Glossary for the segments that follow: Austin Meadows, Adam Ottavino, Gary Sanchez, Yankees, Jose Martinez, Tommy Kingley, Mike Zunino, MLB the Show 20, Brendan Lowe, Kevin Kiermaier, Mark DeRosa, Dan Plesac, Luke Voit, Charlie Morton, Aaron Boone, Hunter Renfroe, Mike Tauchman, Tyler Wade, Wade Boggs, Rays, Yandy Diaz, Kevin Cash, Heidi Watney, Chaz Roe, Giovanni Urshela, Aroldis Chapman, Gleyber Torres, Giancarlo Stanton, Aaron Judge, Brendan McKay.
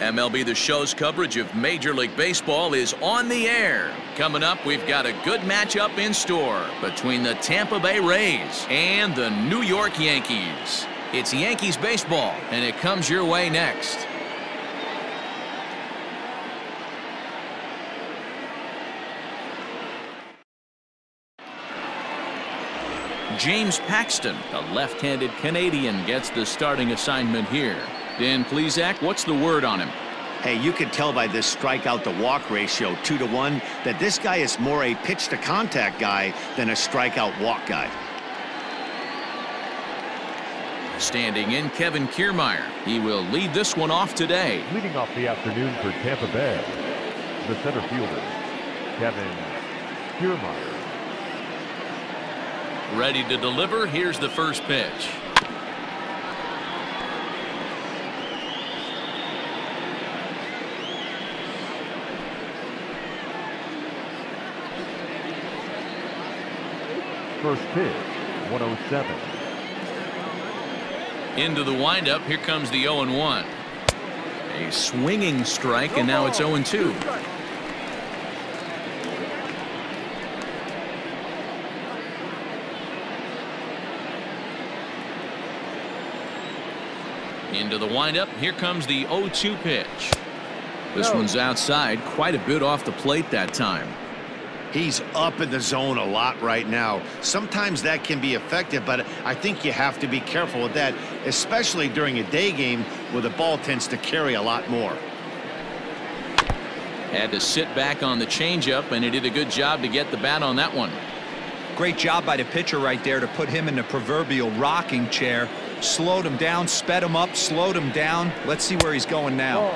MLB The Show's coverage of Major League Baseball is on the air. Coming up, we've got a good matchup in store between the Tampa Bay Rays and the New York Yankees. It's Yankees baseball, and it comes your way next. James Paxton, the left-handed Canadian, gets the starting assignment here. Dan Plesac, what's the word on him? Hey, you can tell by this strikeout to walk ratio, 2-to-1, that this guy is more a pitch to contact guy than a strikeout walk guy. Standing in, Kevin Kiermaier. He will lead this one off today. Leading off the afternoon for Tampa Bay, the center fielder, Kevin Kiermaier. Ready to deliver. Here's the first pitch. First pitch, 107. Into the windup. Here comes the 0-1. A swinging strike, and now it's 0-2. Into the windup. Here comes the 0-2 pitch. This one's outside, quite a bit off the plate that time. He's up in the zone a lot right now. Sometimes that can be effective, but I think you have to be careful with that, especially during a day game where the ball tends to carry a lot more. Had to sit back on the changeup, and he did a good job to get the bat on that one. Great job by the pitcher right there to put him in the proverbial rocking chair. Slowed him down, sped him up, slowed him down. Let's see where he's going now. Oh.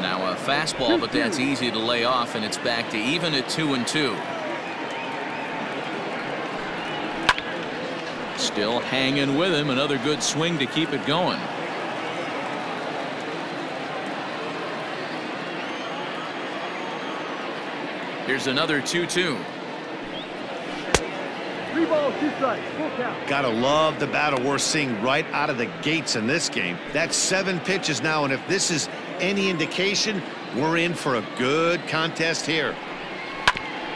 Now a fastball, but that's easy to lay off, and it's back to even at 2-2. Still hanging with him. Another good swing to keep it going. Here's another 2-2. 3-2 strikes, full count. Gotta love the battle we're seeing right out of the gates in this game. That's 7 pitches now, and if this is any indication, we're in for a good contest here.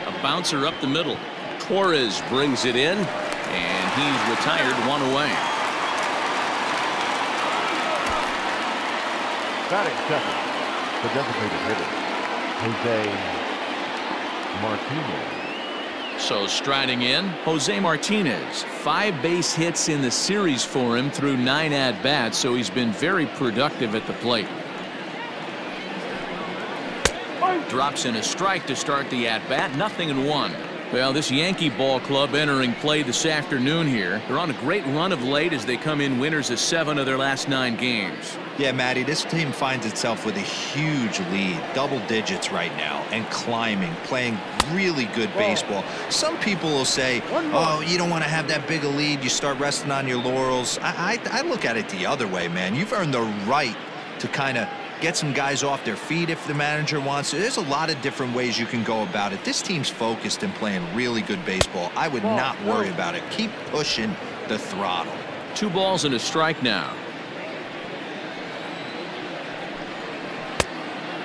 A bouncer up the middle. Torres brings it in, and he's retired one away. Batting second, the designated hitter, Jose Martinez. So striding in, Jose Martinez. 5 base hits in the series for him through 9 at-bats, so he's been very productive at the plate. Drops in a strike to start the at-bat. 0-1. Well, this Yankee ball club entering play this afternoon here. They're on a great run of late as they come in winners of 7 of their last 9 games. Yeah, Matty, this team finds itself with a huge lead, double digits right now, and climbing, playing really good baseball. Some people will say, oh, you don't want to have that big a lead. You start resting on your laurels. I look at it the other way, man. You've earned the right to kind of get some guys off their feet if the manager wants. There's a lot of different ways you can go about it. This team's focused and playing really good baseball. I would not worry about it. Keep pushing the throttle. 2-1 now.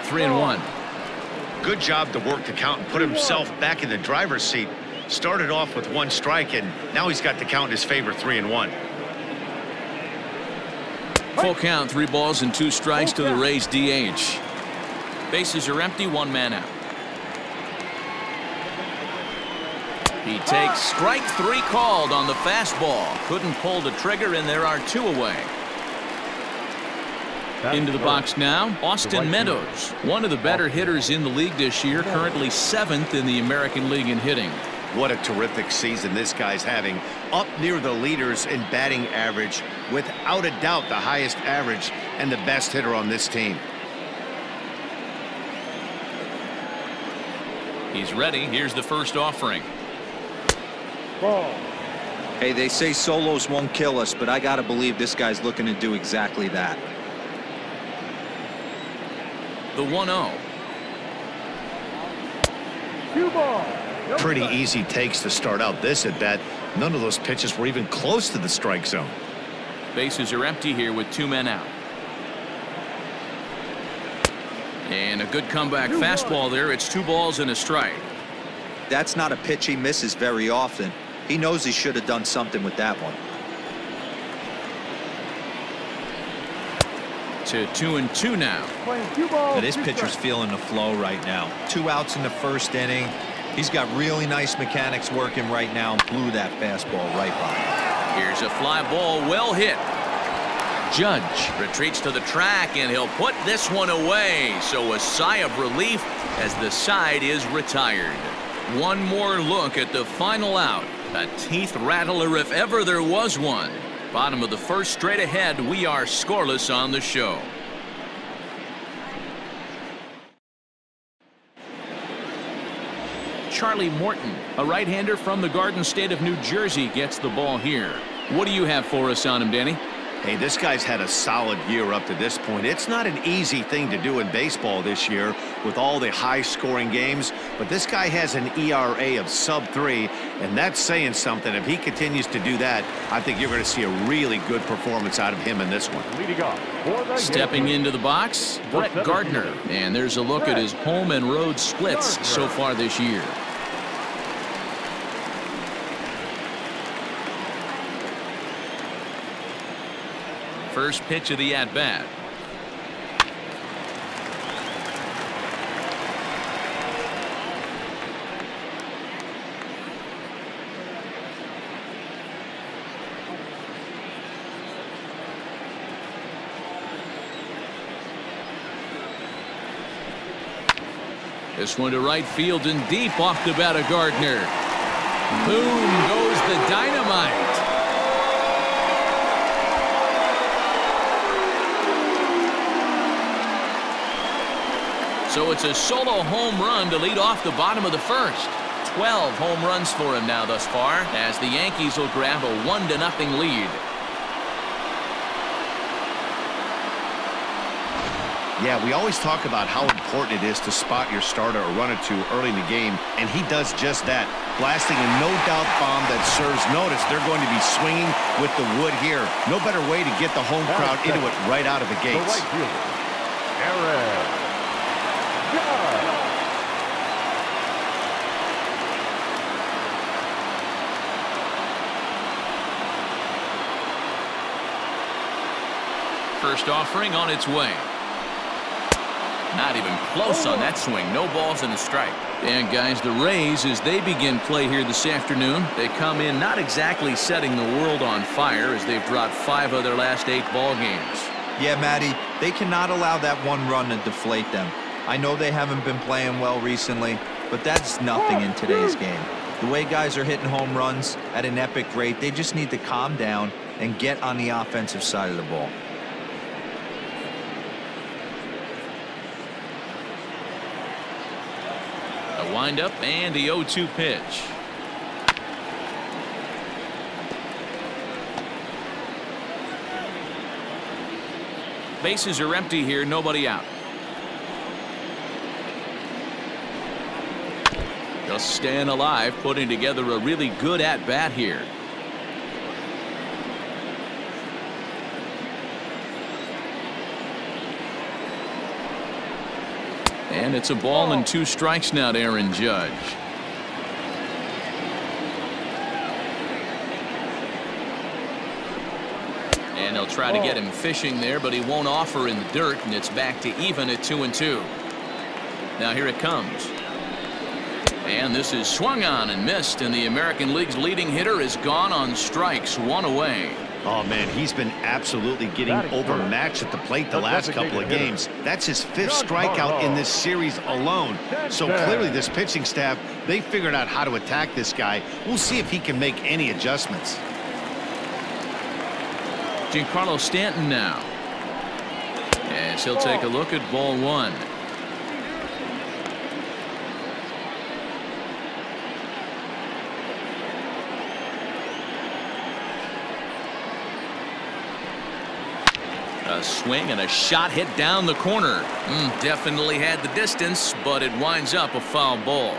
3-1. Good job to work the count and put himself back in the driver's seat. Started off with 1 strike, and now he's got the count in his favor, 3-1. Full count, 3-2 to the Rays DH. Bases are empty, 1 man out. He takes strike 3 called on the fastball. Couldn't pull the trigger, and there are 2 away. Into the box now, Austin Meadows. One of the better hitters in the league this year, currently 7th in the American League in hitting. What a terrific season this guy's having. Up near the leaders in batting average, without a doubt the highest average and the best hitter on this team. He's ready. Here's the first offering. Ball. Hey, they say solos won't kill us, but I got to believe this guy's looking to do exactly that. The 1-0. Cue ball. Pretty easy takes to start out this at bat. None of those pitches were even close to the strike zone. Bases are empty here with 2 men out. And a good comeback fastball there. It's 2-1. That's not a pitch he misses very often. He knows he should have done something with that one. 2-2 now. This pitcher's feeling the flow right now. 2 outs in the first inning. He's got really nice mechanics working right now. Blew that fastball right by. Here's a fly ball, well hit. Judge retreats to the track, and he'll put this one away. So a sigh of relief as the side is retired. One more look at the final out. A teeth rattler if ever there was one. Bottom of the first, straight ahead. We are scoreless on the show. Charlie Morton, a right-hander from the Garden State of New Jersey, gets the ball here. What do you have for us on him, Danny? Hey, this guy's had a solid year up to this point. It's not an easy thing to do in baseball this year with all the high-scoring games, but this guy has an ERA of sub-3, and that's saying something. If he continues to do that, I think you're going to see a really good performance out of him in this one. Stepping into the box, Brett Gardner, and there's a look at his home and road splits so far this year. First pitch of the at-bat. This one to right field and deep off the bat of Gardner. Boom goes the dynamite. So it's a solo home run to lead off the bottom of the first. 12 home runs for him now thus far, as the Yankees will grab a 1-0 lead. Yeah, we always talk about how important it is to spot your starter or run or two early in the game, and he does just that, blasting a no-doubt bomb that serves notice. They're going to be swinging with the wood here. No better way to get the home crowd into it right out of the gates. The right fielder, Aaron Judge. First offering on its way. Not even close on that swing. No balls and a strike. And guys, the Rays, as they begin play here this afternoon, they come in not exactly setting the world on fire, as they've dropped 5 of their last 8 ball games. Yeah, Matty, they cannot allow that one run to deflate them. I know they haven't been playing well recently, but that's nothing in today's game. The way guys are hitting home runs at an epic rate, they just need to calm down and get on the offensive side of the ball. A windup and the 0-2 pitch. Bases are empty here, nobody out. Just staying alive, putting together a really good at-bat here. And it's a ball and 2 strikes now to Aaron Judge. And they'll try to get him fishing there, but he won't offer in the dirt, and it's back to even at 2-2. Now here it comes. And this is swung on and missed, and the American League's leading hitter is gone on strikes, 1 away. Oh, man, he's been absolutely getting overmatched at the plate the last couple of games. That's his 5th strikeout in this series alone. So clearly this pitching staff, they figured out how to attack this guy. We'll see if he can make any adjustments. Giancarlo Stanton now. Yes, he'll take a look at ball 1. A swing and a shot hit down the corner. Definitely had the distance, but it winds up a foul ball.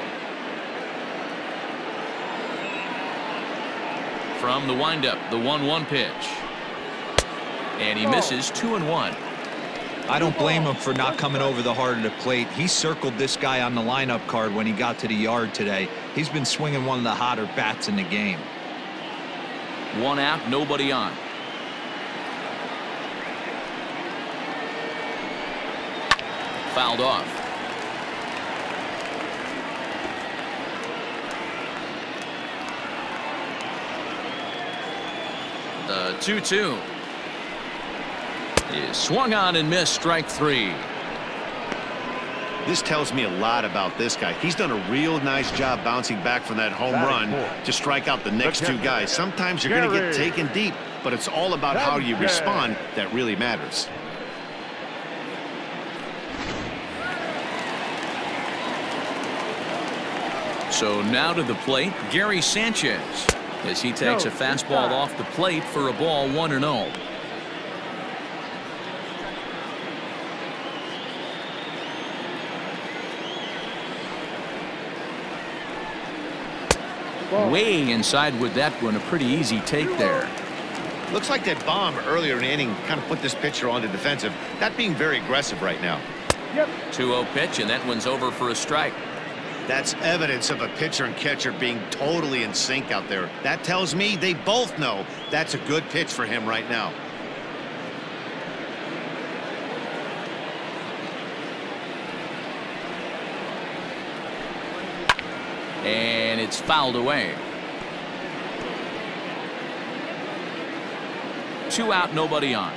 From the windup, the 1-1 pitch. And he misses. 2-1. I don't blame him for not coming over the heart of the plate. He circled this guy on the lineup card when he got to the yard today. He's been swinging one of the hotter bats in the game. One out, nobody on. Fouled off. The 2-2 is swung on and missed, strike three. This tells me a lot about this guy. He's done a real nice job bouncing back from that home run to strike out the next two guys. Sometimes you're going to get taken deep, but it's all about how you respond that really matters. So now to the plate, Gary Sanchez, as he takes a fastball off the plate for a ball, 1-0. Way inside with that one, a pretty easy take there. Looks like that bomb earlier in the inning kind of put this pitcher on the defensive, not being very aggressive right now. 2-0 pitch, and that one's over for a strike. That's evidence of a pitcher and catcher being totally in sync out there. That tells me they both know that's a good pitch for him right now. And it's fouled away. Two out, nobody on.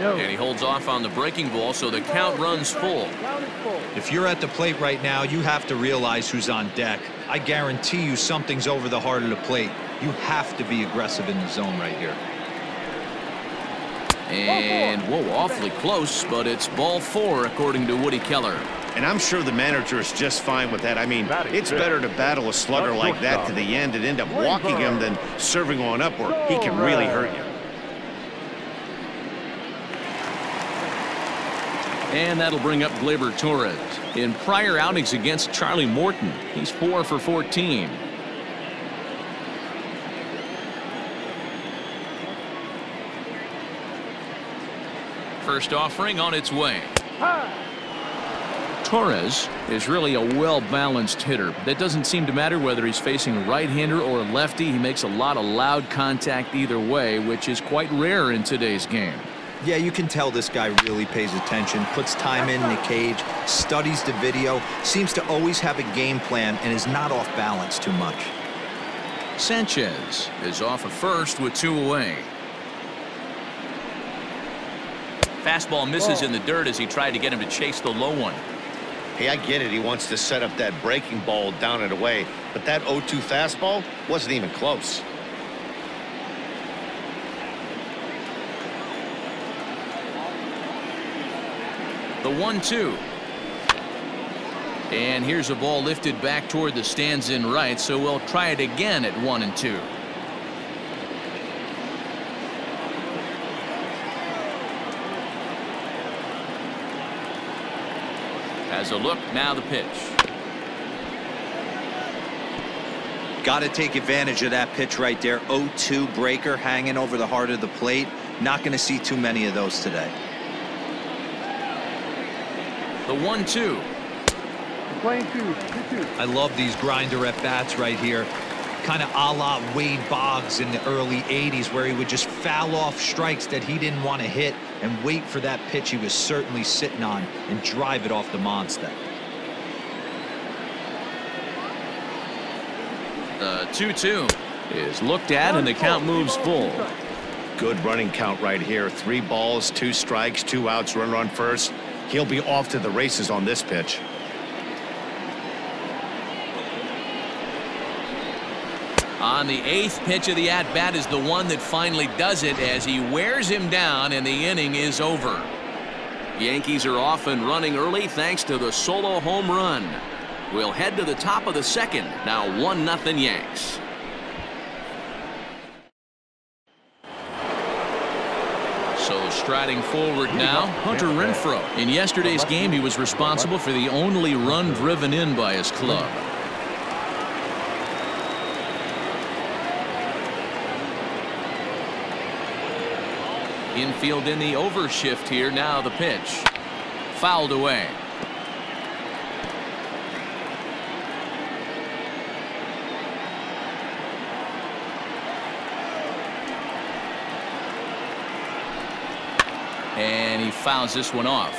And he holds off on the breaking ball, so the count runs full. If you're at the plate right now, you have to realize who's on deck. I guarantee you something's over the heart of the plate. You have to be aggressive in the zone right here. And whoa, awfully close, but it's ball four according to Woody Keller. And I'm sure the manager is just fine with that. I mean, it's better to battle a slugger like that to the end and end up walking him than serving on up where he can really hurt you. And that'll bring up Gleyber Torres. In prior outings against Charlie Morton, he's 4 for 14. First offering on its way. Torres is really a well-balanced hitter. That doesn't seem to matter whether he's facing a right-hander or a lefty. He makes a lot of loud contact either way, which is quite rare in today's game. Yeah, you can tell this guy really pays attention, puts time in the cage, studies the video, seems to always have a game plan, and is not off balance too much. Sanchez is off at first with two away. Fastball misses in the dirt as he tried to get him to chase the low one. Hey, I get it. He wants to set up that breaking ball down and away, but that 0-2 fastball wasn't even close. The 1-2. And here's a ball lifted back toward the stands in right, so we'll try it again at 1-2. Has a look, now the pitch. Got to take advantage of that pitch right there. 0-2 breaker hanging over the heart of the plate. Not going to see too many of those today. The 1-2. I love these grinder at bats right here. Kind of a la Wade Boggs in the early 80s, where he would just foul off strikes that he didn't want to hit and wait for that pitch he was certainly sitting on and drive it off the monster. The 2-2 is looked at and the count moves full. Good running count right here. 3 balls, 2 strikes, 2 outs, runner on first. He'll be off to the races on this pitch. On the 8th pitch of the at-bat is the one that finally does it, as he wears him down and the inning is over. Yankees are off and running early thanks to the solo home run. We'll head to the top of the 2nd. Now 1-0 Yanks. So striding forward now, Hunter Renfroe. In yesterday's game, he was responsible for the only run driven in by his club. Infield in the overshift here. Now the pitch. Fouled away. And he fouls this one off.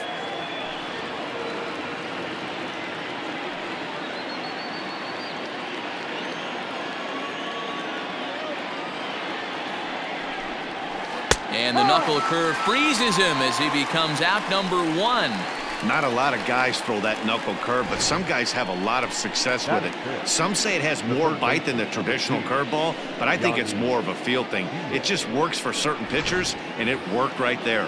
And the knuckle curve freezes him as he becomes out number one. Not a lot of guys throw that knuckle curve, but some guys have a lot of success with it. Some say it has more bite than the traditional curveball, but I think it's more of a feel thing. It just works for certain pitchers, and it worked right there.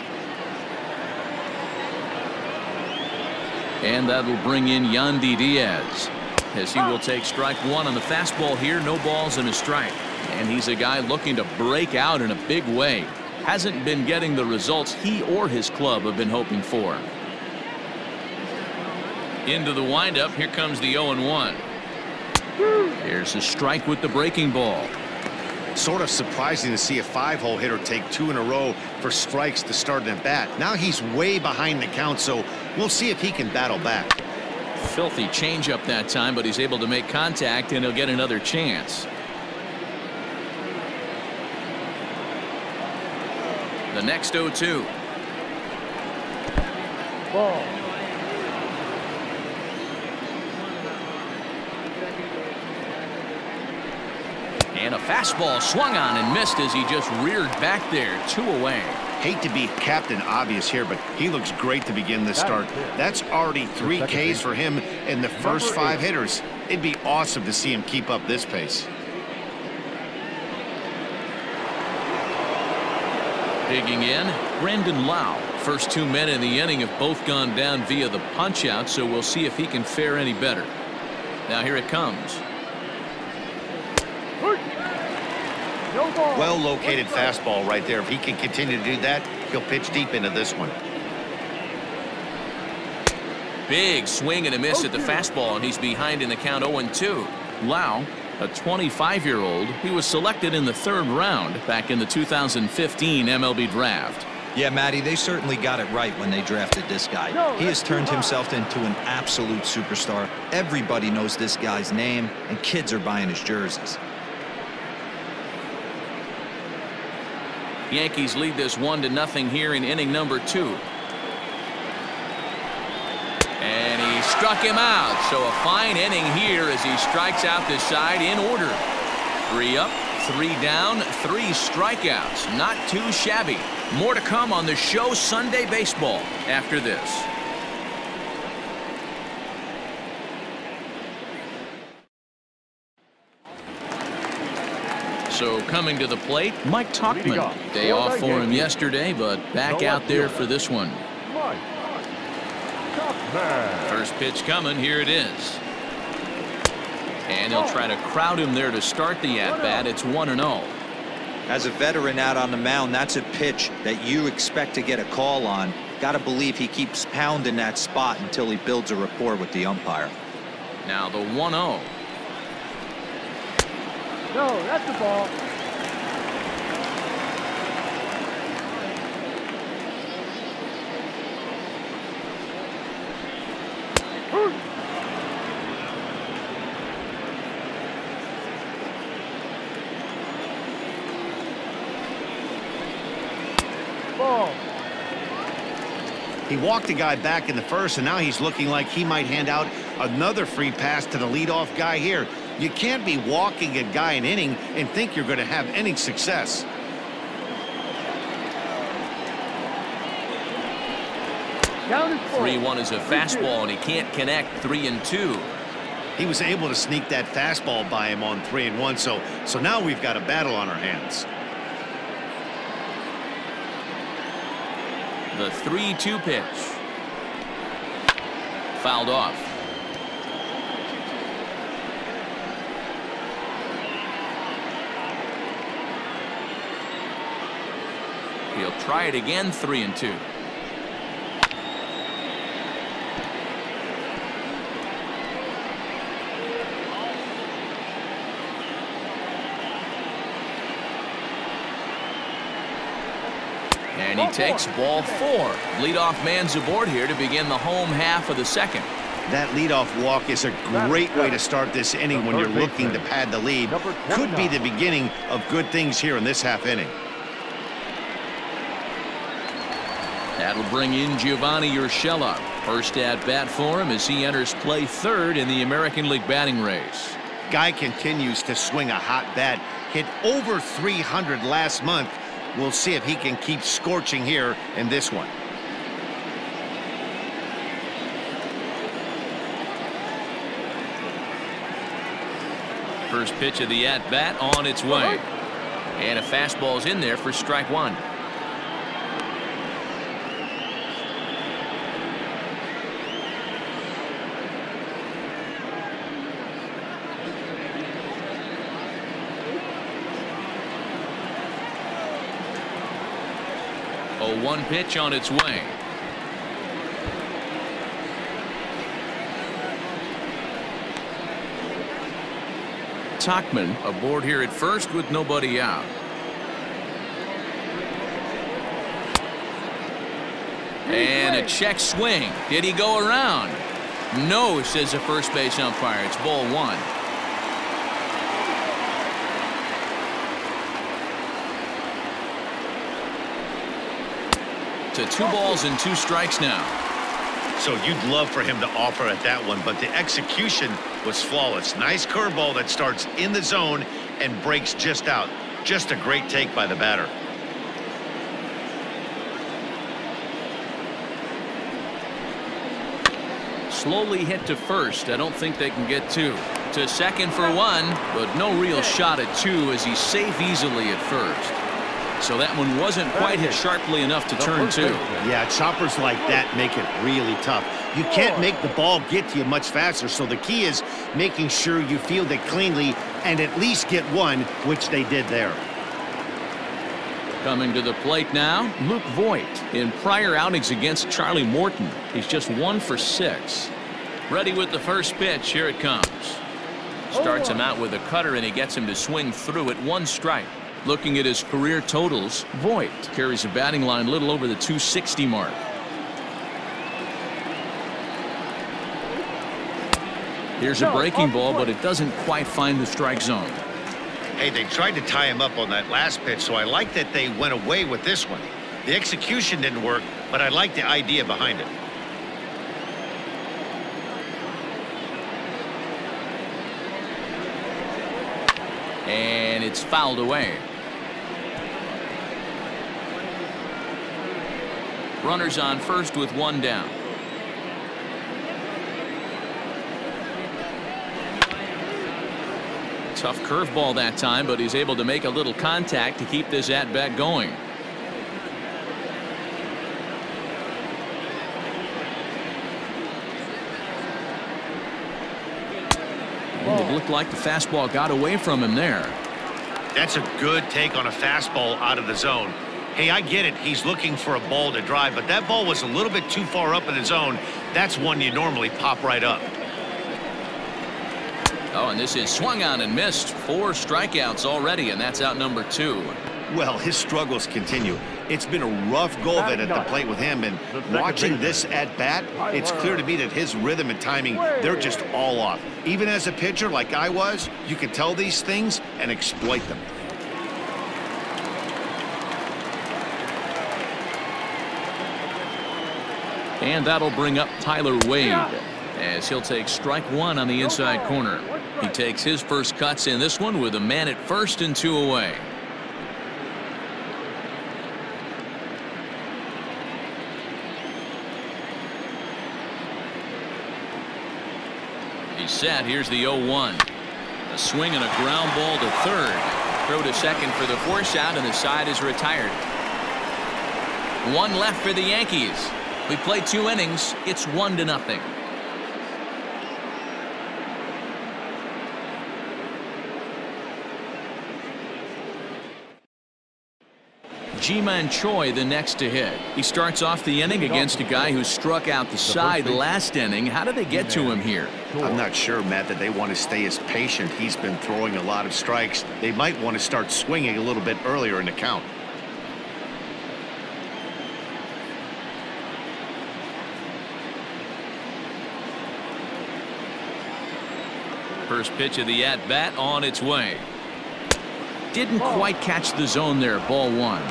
And that'll bring in Yandy Diaz, as he will take strike one on the fastball here. No balls and a strike. And he's a guy looking to break out in a big way. Hasn't been getting the results he or his club have been hoping for. Into the windup, here comes the 0-1. Here's a strike with the breaking ball. Sort of surprising to see a five-hole hitter take two in a row for strikes to start an at-bat. Now he's way behind the count, so we'll see if he can battle back. Filthy changeup that time, but he's able to make contact, and he'll get another chance. The next 0-2. Ball. And a fastball swung on and missed as he just reared back there. Two away. Hate to be Captain Obvious here, but he looks great to begin this start. That's already 3 Ks for him in the first 5 hitters. It'd be awesome to see him keep up this pace. Digging in, Brendan Lowe. First 2 men in the inning have both gone down via the punch-out, so we'll see if he can fare any better. Now here it comes. Well-located fastball right there. If he can continue to do that, he'll pitch deep into this one. Big swing and a miss at the fastball, and he's behind in the count 0-2. Lowe, a 25-year-old, he was selected in the 3rd round back in the 2015 MLB draft. Yeah, Matty, they certainly got it right when they drafted this guy. He has turned himself into an absolute superstar. Everybody knows this guy's name, and kids are buying his jerseys. Yankees lead this 1-0 here in inning number 2. And he struck him out. So a fine inning here as he strikes out the side in order. 3 up, 3 down, 3 strikeouts. Not too shabby. More to come on the show Sunday Baseball after this. So coming to the plate, Mike Tauchman. Day off for him yesterday, but back out there for this one. First pitch coming, here it is. And he'll try to crowd him there to start the at-bat. It's 1-0. As a veteran out on the mound, that's a pitch that you expect to get a call on. Got to believe he keeps pounding that spot until he builds a rapport with the umpire. Now the 1-0. No, that's the ball. He walked a guy back in the first, and now he's looking like he might hand out another free pass to the leadoff guy here. You can't be walking a guy an inning and think you're going to have any success. Down 3-1 is a fastball, and he can't connect. 3-2. He was able to sneak that fastball by him on 3-1, so now we've got a battle on our hands. The 3-2 pitch. Fouled off. He'll try it again, 3-2. And he takes ball four. Leadoff man's aboard here to begin the home half of the second. That leadoff walk is a great way to start this inning when you're looking to pad the lead. Could be the beginning of good things here in this half inning. That'll bring in Giovanni Urshela. First at bat for him as he enters play third in the American League batting race. Guy continues to swing a hot bat. Hit over 300 last month. We'll see if he can keep scorching here in this one. First pitch of the at-bat on its way. And a fastball's in there for strike one. One pitch on its way. Tachman aboard here at first with nobody out. And a check swing. Did he go around? No, says the first base umpire. It's ball one. To 2 balls and 2 strikes now. So you'd love for him to offer at that one, but the execution was flawless. Nice curveball that starts in the zone and breaks just out. Just a great take by the batter. Slowly hit to first. I don't think they can get two. To second for one, but no real shot at two as he's safe easily at first. So that one wasn't quite hit sharply enough to turn two. Yeah, choppers like that make it really tough. You can't make the ball get to you much faster, so the key is making sure you field it cleanly and at least get one, which they did there. Coming to the plate now, Luke Voit. In prior outings against Charlie Morton, he's just 1 for 6. Ready with the first pitch. Here it comes. Starts him out with a cutter, and he gets him to swing through at 1 strike. Looking at his career totals, Voit carries a batting line a little over the 260 mark. Here's a breaking ball, but it doesn't quite find the strike zone. Hey, they tried to tie him up on that last pitch, so I like that they went away with this one. The execution didn't work, but I like the idea behind it. And it's fouled away. Runners on first with 1 down. Tough curveball that time, but he's able to make a little contact to keep this at-bat going. And it looked like the fastball got away from him there. That's a good take on a fastball out of the zone. Hey, I get it. He's looking for a ball to drive, but that ball was a little bit too far up in the zone. That's one you normally pop right up. Oh, and this is swung on and missed. 4 strikeouts already, and that's out number 2. Well, his struggles continue. It's been a rough go of it at the plate with him, and watching this at bat, it's clear to me that his rhythm and timing, they're just all off. Even as a pitcher like I was, you can tell these things and exploit them. And that'll bring up Tyler Wade as he'll take strike one on the inside corner. He takes his first cuts in this one with a man at first and 2 away. Set. Here's the 0-1. A swing and a ground ball to third. Throw to second for the force out, and the side is retired. 1 left for the Yankees. We play 2 innings. It's 1-0. Ji-Man Choi the next to hit. He starts off the inning against a guy who struck out the side last inning. How do they get to him here? I'm not sure, Matt, that they want to stay as patient. He's been throwing a lot of strikes. They might want to start swinging a little bit earlier in the count. First pitch of the at-bat on its way. Didn't quite catch the zone there. Ball one.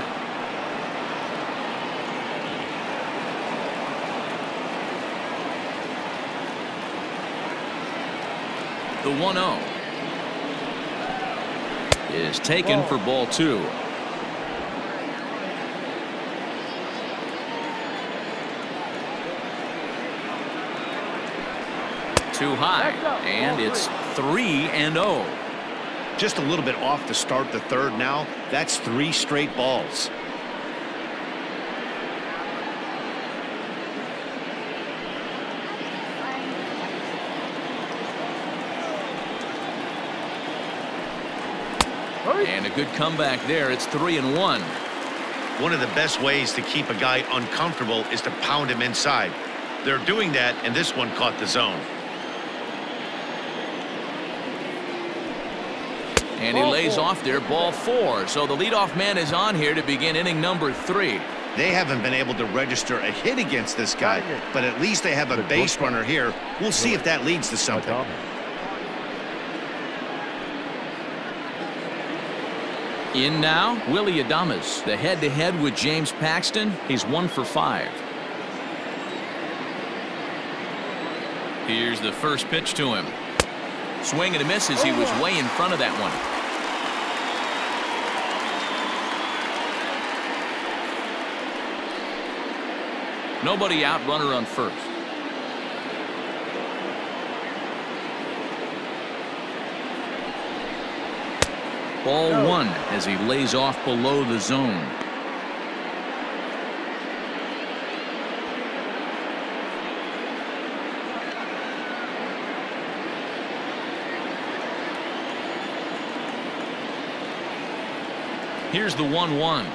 The 1-0 is taken for ball two. Too high, and it's 3-0. Just a little bit off to start the third now. That's three straight balls. And a good comeback there. It's 3-1. One of the best ways to keep a guy uncomfortable is to pound him inside. They're doing that, and this one caught the zone. And he lays off there. Ball four. So the leadoff man is on here to begin inning number three. They haven't been able to register a hit against this guy, but at least they have a base runner here. We'll see if that leads to something. In now, Willy Adames. The head-to-head with James Paxton. He's 1 for 5. Here's the first pitch to him. Swing and a miss as he was way in front of that one. Nobody out, runner on first. Ball one as he lays off below the zone. Here's the 1-1.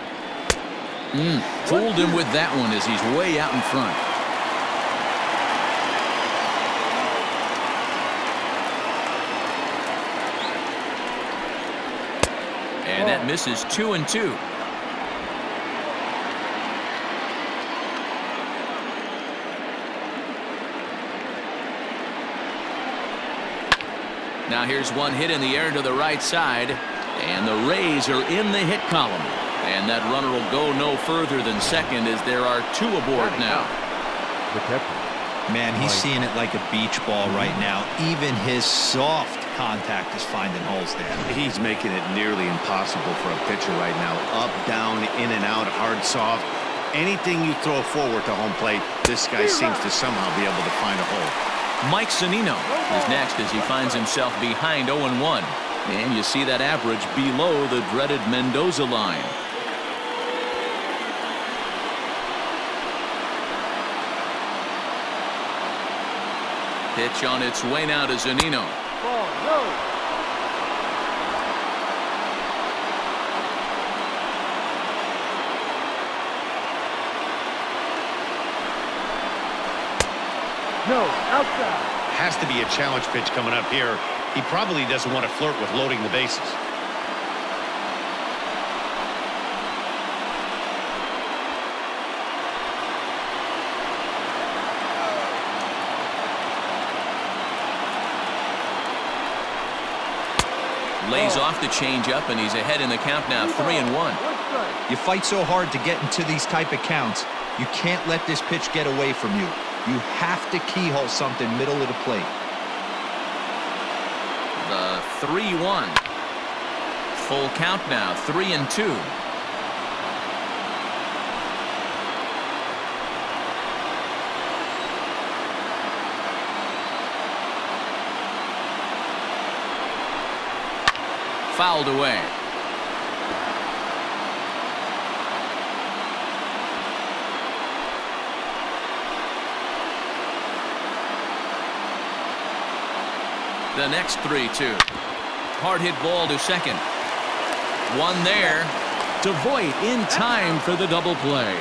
Fooled him with that one as he's way out in front. And that misses. 2-2. Now here's one hit in the air to the right side. And the Rays are in the hit column. And that runner will go no further than second as there are two aboard now. Man, he's seeing it like a beach ball right now. Even his soft contact is finding holes there. He's making it nearly impossible for a pitcher right now. Up, down, in and out, hard, soft. Anything you throw forward to home plate, this guy seems to somehow be able to find a hole. Mike Zunino is next as he finds himself behind 0-1. And you see that average below the dreaded Mendoza line. Pitch on its way now to Zunino. No, outside. Has to be a challenge pitch coming up here. He probably doesn't want to flirt with loading the bases. Lays off the changeup, and he's ahead in the count now, 3-1. You fight so hard to get into these type of counts. You can't let this pitch get away from you. You have to keyhole something middle of the plate. The 3-1. Full count now, 3-2. Fouled away. The next 3-2. Hard hit ball to second. One there to Voit in time for the double play.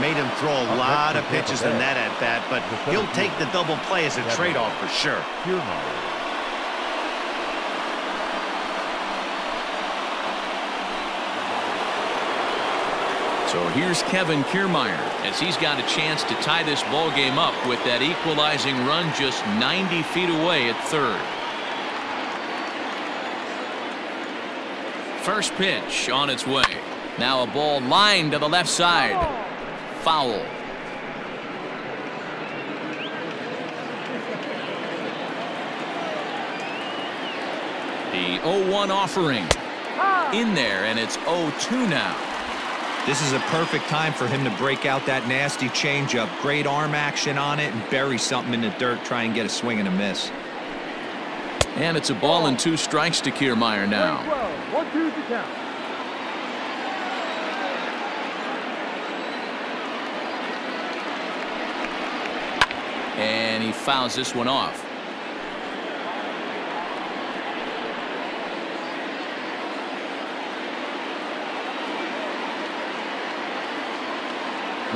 Made him throw a lot of pitches in that at bat, but he'll take the double play as a trade-off for sure. So here's Kevin Kiermaier as he's got a chance to tie this ball game up with that equalizing run just 90 feet away at third. First pitch on its way. Now a ball lined to the left side. Foul. The 0-1 offering in there, and it's 0-2 now. This is a perfect time for him to break out that nasty changeup. Great arm action on it and bury something in the dirt, try and get a swing and a miss. And it's a ball and two strikes to Kiermaier now. 1-2 to count. And he fouls this one off.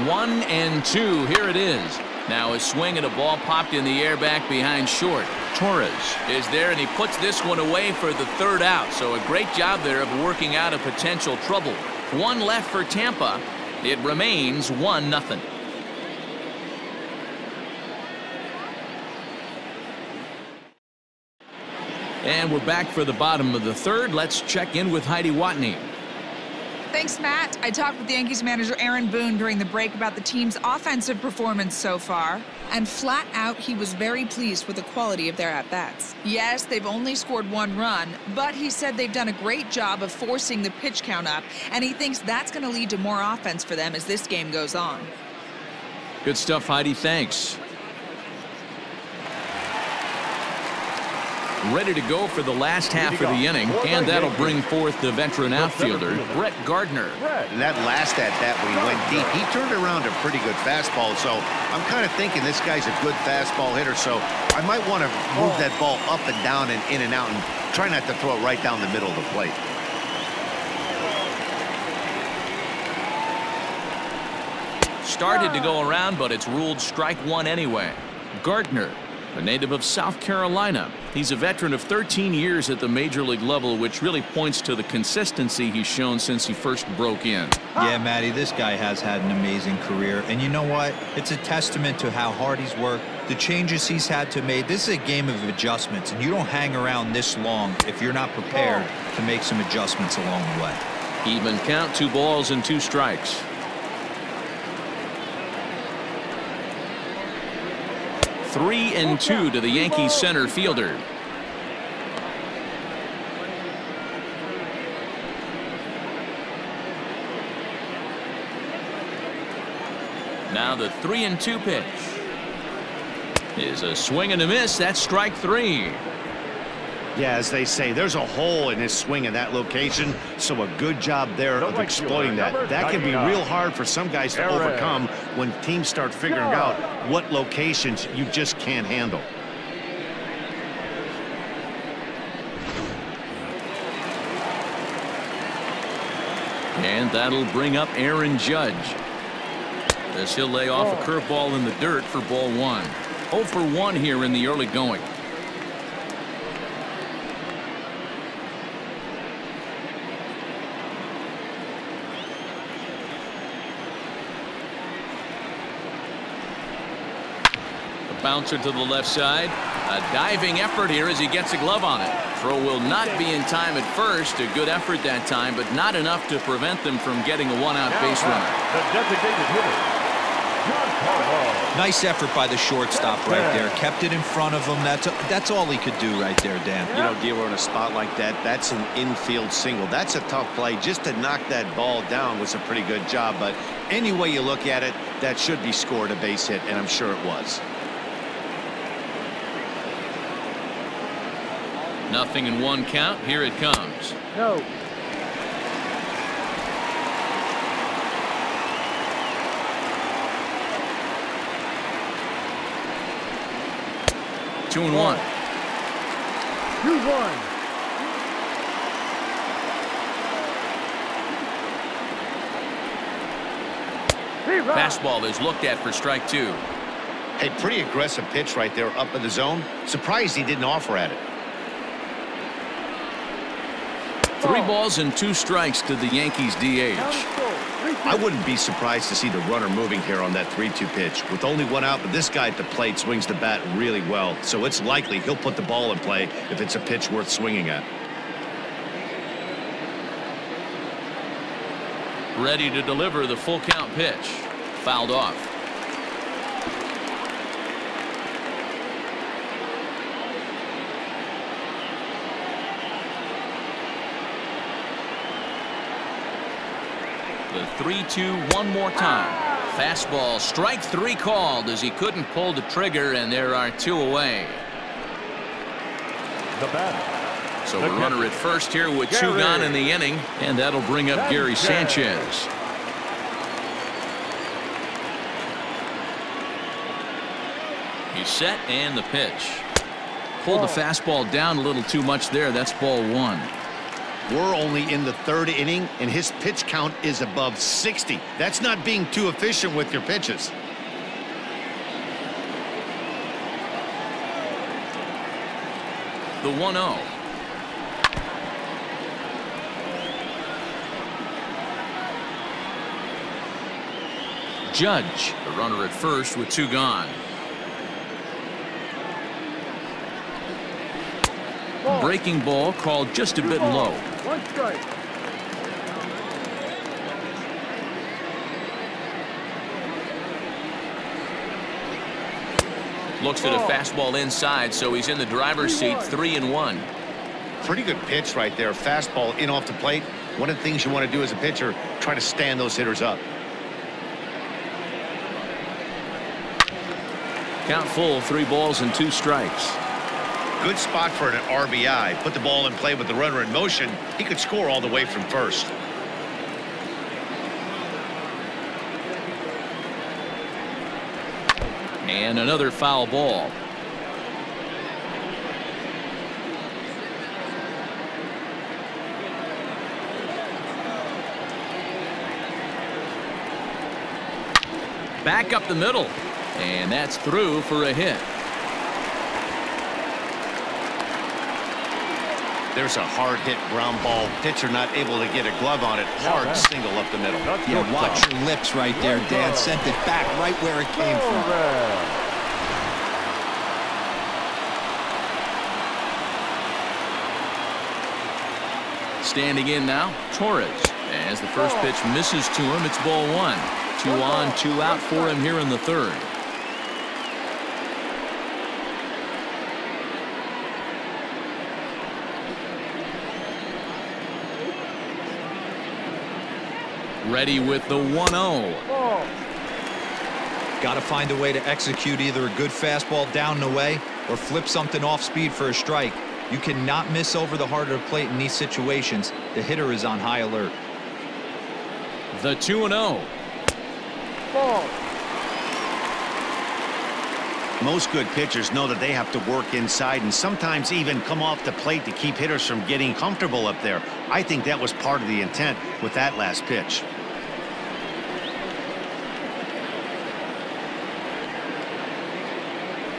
One and two. Here it is. Now a swing and a ball popped in the air back behind short. Torres is there, and he puts this one away for the third out. So a great job there of working out a potential trouble. One left for Tampa. It remains 1-0. And we're back for the bottom of the third. Let's check in with Heidi Watney. Thanks, Matt. I talked with the Yankees manager Aaron Boone during the break about the team's offensive performance so far. And flat out, he was very pleased with the quality of their at-bats. Yes, they've only scored one run, but he said they've done a great job of forcing the pitch count up, and he thinks that's going to lead to more offense for them as this game goes on. Good stuff, Heidi. Thanks. Ready to go for the last half of the inning, and that'll bring forth the veteran outfielder Brett Gardner. And that last at-bat when he went deep, he turned around a pretty good fastball, so I'm kind of thinking this guy's a good fastball hitter, so I might want to move that ball up and down and in and out and try not to throw it right down the middle of the plate. Started to go around, but it's ruled strike one anyway. Gardner, a native of South Carolina, he's a veteran of 13 years at the major league level, which really points to the consistency he's shown since he first broke in. Yeah, Matty, this guy has had an amazing career, and you know what? It's a testament to how hard he's worked, the changes he's had to make. This is a game of adjustments, and you don't hang around this long if you're not prepared to make some adjustments along the way. Even count, 2 balls and 2 strikes. Three and two to the Yankees center fielder. Now the 3-2 pitch is a swing and a miss. That's strike three. Yeah, as they say, there's a hole in his swing in that location, so a good job there of exploiting that. That can be real hard for some guys to overcome when teams start figuring out what locations you just can't handle. And that'll bring up Aaron Judge, as he'll lay off a curveball in the dirt for ball one. 0 for 1 here in the early going. Bouncer to the left side. A diving effort here as he gets a glove on it. Throw will not be in time at first. A good effort that time, but not enough to prevent them from getting a one-out base runner. Nice effort by the shortstop right there. Kept it in front of him. That's all he could do right there, Dan. You know, dealer in a spot like that, that's an infield single. That's a tough play. Just to knock that ball down was a pretty good job, but any way you look at it, that should be scored a base hit, and I'm sure it was. Nothing in one count. Here it comes. No. Two and one. 2-1. Fastball is looked at for strike two. A pretty aggressive pitch right there up in the zone. Surprised he didn't offer at it. 3-2 to the Yankees DH. I wouldn't be surprised to see the runner moving here on that 3-2 pitch. With only one out, but this guy at the plate swings the bat really well, so it's likely he'll put the ball in play if it's a pitch worth swinging at. Ready to deliver the full count pitch. Fouled off. The 3-2 one more time. Fastball, strike three called as he couldn't pull the trigger, and there are two away. The batter. So a runner at first here with two gone in the inning, and that'll bring up Gary Sanchez. He's set, and the pitch. Pulled the fastball down a little too much there. That's ball one. We're only in the third inning, and his pitch count is above 60. That's not being too efficient with your pitches. The 1-0. Judge, the runner at first with two gone. Breaking ball called just a bit low. One strike. Looks at a fastball inside, so he's in the driver's seat. 3-1. Pretty good pitch right there. Fastball in off the plate. One of the things you want to do as a pitcher, try to stand those hitters up. Count full, 3-2. Good spot for an RBI. Put the ball in play with the runner in motion. He could score all the way from first. And another foul ball. Back up the middle. And that's through for a hit. There's a hard hit ground ball. Pitcher not able to get a glove on it. Hard single up the middle. Yeah, watch your lips right there, Dan. Sent it back right where it came from. Standing in now, Torres. As the first pitch misses to him, it's ball one. Two on, two out for him here in the third. Ready with the 1-0. Got to find a way to execute either a good fastball down and away or flip something off speed for a strike. You cannot miss over the heart of the plate in these situations. The hitter is on high alert. The 2-0. Most good pitchers know that they have to work inside and sometimes even come off the plate to keep hitters from getting comfortable up there. I think that was part of the intent with that last pitch.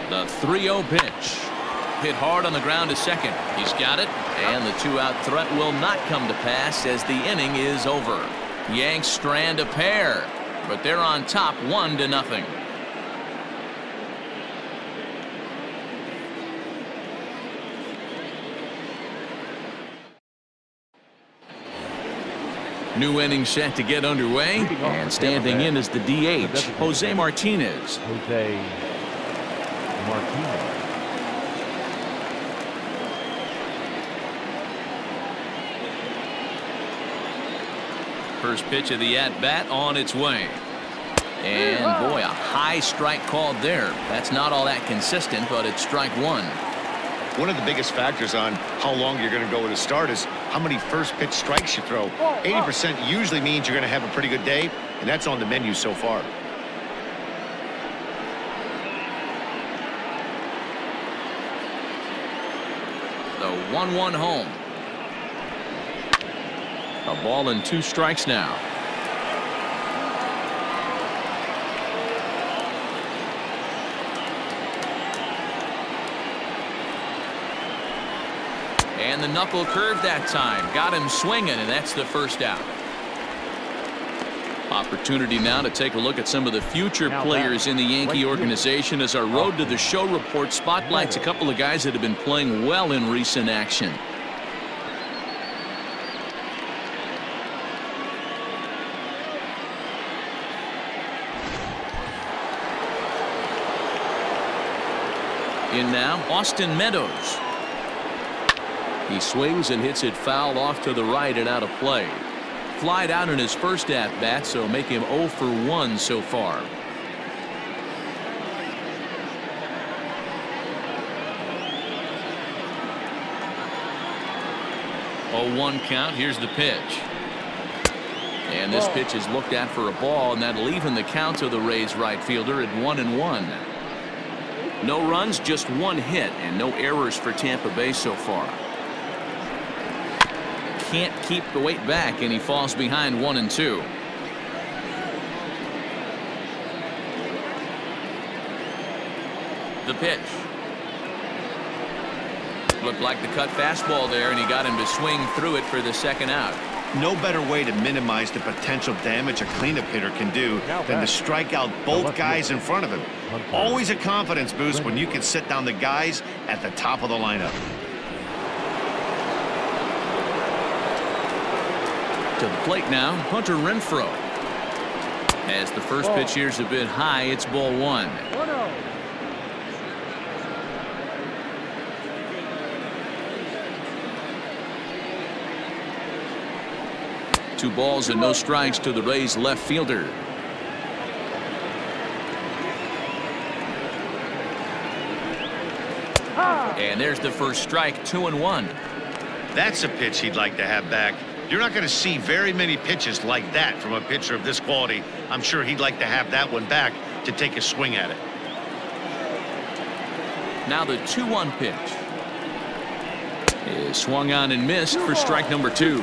The 3-0 pitch. Hit hard on the ground to second. He's got it, and the two-out threat will not come to pass as the inning is over. Yanks strand a pair, but they're on top 1-0. New inning set to get underway, and standing in is the DH, Jose Martinez. First pitch of the at-bat on its way. And boy, a high strike called there. That's not all that consistent, but it's strike one. One of the biggest factors on how long you're going to go with a start is how many first pitch strikes you throw. 80% usually means you're going to have a pretty good day, and that's on the menu so far. The 1-1 home. A ball and two strikes now. And the knuckle curve that time got him swinging, and that's the first out. Opportunity now to take a look at some of the future players in the Yankee organization as our Road to the Show report spotlights a couple of guys that have been playing well in recent action. In now, Austin Meadows. He swings and hits it foul off to the right and out of play. Flied out in his first at-bat, so make him 0 for 1 so far. A 1 count. Here's the pitch. And this pitch is looked at for a ball, and that'll even the count to the Rays right fielder at 1-1. No runs, just one hit, and no errors for Tampa Bay so far. Can't keep the weight back, and he falls behind 1-2. The pitch looked like the cut fastball there, and he got him to swing through it for the second out. No better way to minimize the potential damage a cleanup hitter can do than to strike out both guys in front of him. Always a confidence boost when you can sit down the guys at the top of the lineup. To the plate now, Hunter Renfroe. As the first pitch here's a bit high, it's ball one. Two balls and no strikes to the Rays left fielder. And there's the first strike, 2-1. That's a pitch he'd like to have back. You're not going to see very many pitches like that from a pitcher of this quality. I'm sure he'd like to have that one back to take a swing at it. Now the 2-1 pitch is swung on and missed for strike number 2.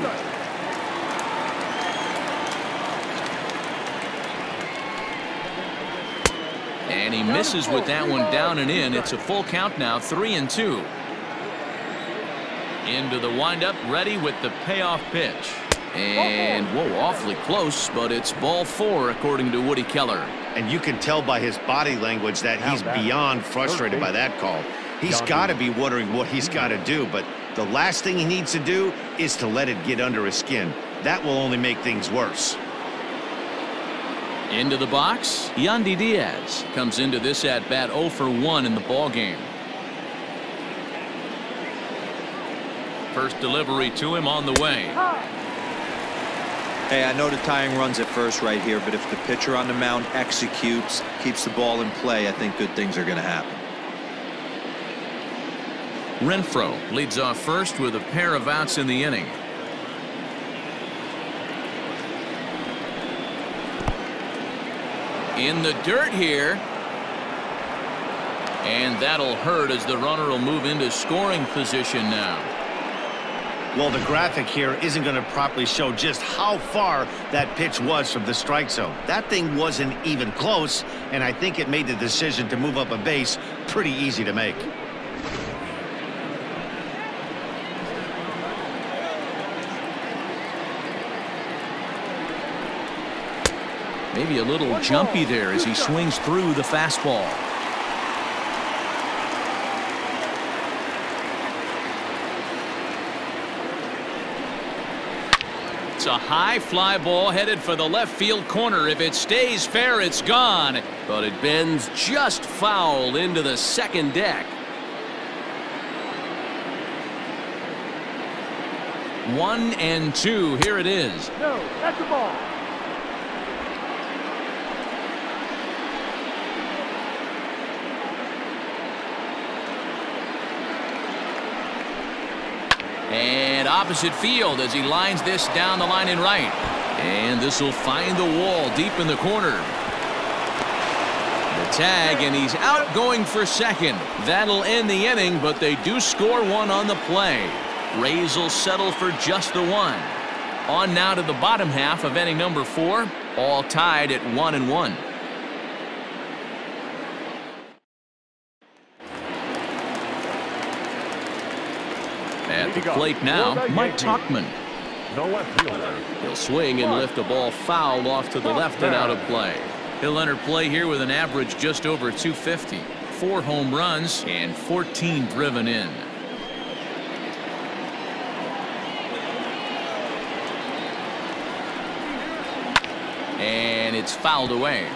And he misses with that one down and in. It's a full count now, 3-2. Into the windup, ready with the payoff pitch. And whoa, awfully close, but it's ball 4 according to Woody Keller. And you can tell by his body language that he's beyond frustrated by that call. He's got to be wondering what he's got to do, but the last thing he needs to do is to let it get under his skin. That will only make things worse. Into the box, Yandy Diaz comes into this at bat 0 for 1 in the ball game. First delivery to him on the way. Hey, I know the tying runs at first right here, but if the pitcher on the mound executes, keeps the ball in play, I think good things are going to happen. Renfroe leads off first with a pair of outs in the inning. In the dirt here. And that'll hurt as the runner will move into scoring position now. Well, the graphic here isn't going to properly show just how far that pitch was from the strike zone. That thing wasn't even close, and I think it made the decision to move up a base pretty easy to make. Maybe a little jumpy there as he swings through the fastball. A high fly ball headed for the left field corner. If it stays fair, it's gone, but it bends just foul into the second deck. 1-2. Here it is. No, that's a ball. And opposite field as he lines this down the line and right. And this will find the wall deep in the corner. The tag, and he's out going for second. That'll end the inning, but they do score one on the play. Rays will settle for just the one. On now to the bottom half of inning number 4, all tied at 1-1. At the plate now, Mike Tauchman. He'll swing and lift a ball foul off to the left and out of play. He'll enter play here with an average just over .250. 4 home runs and 14 driven in. And it's fouled away.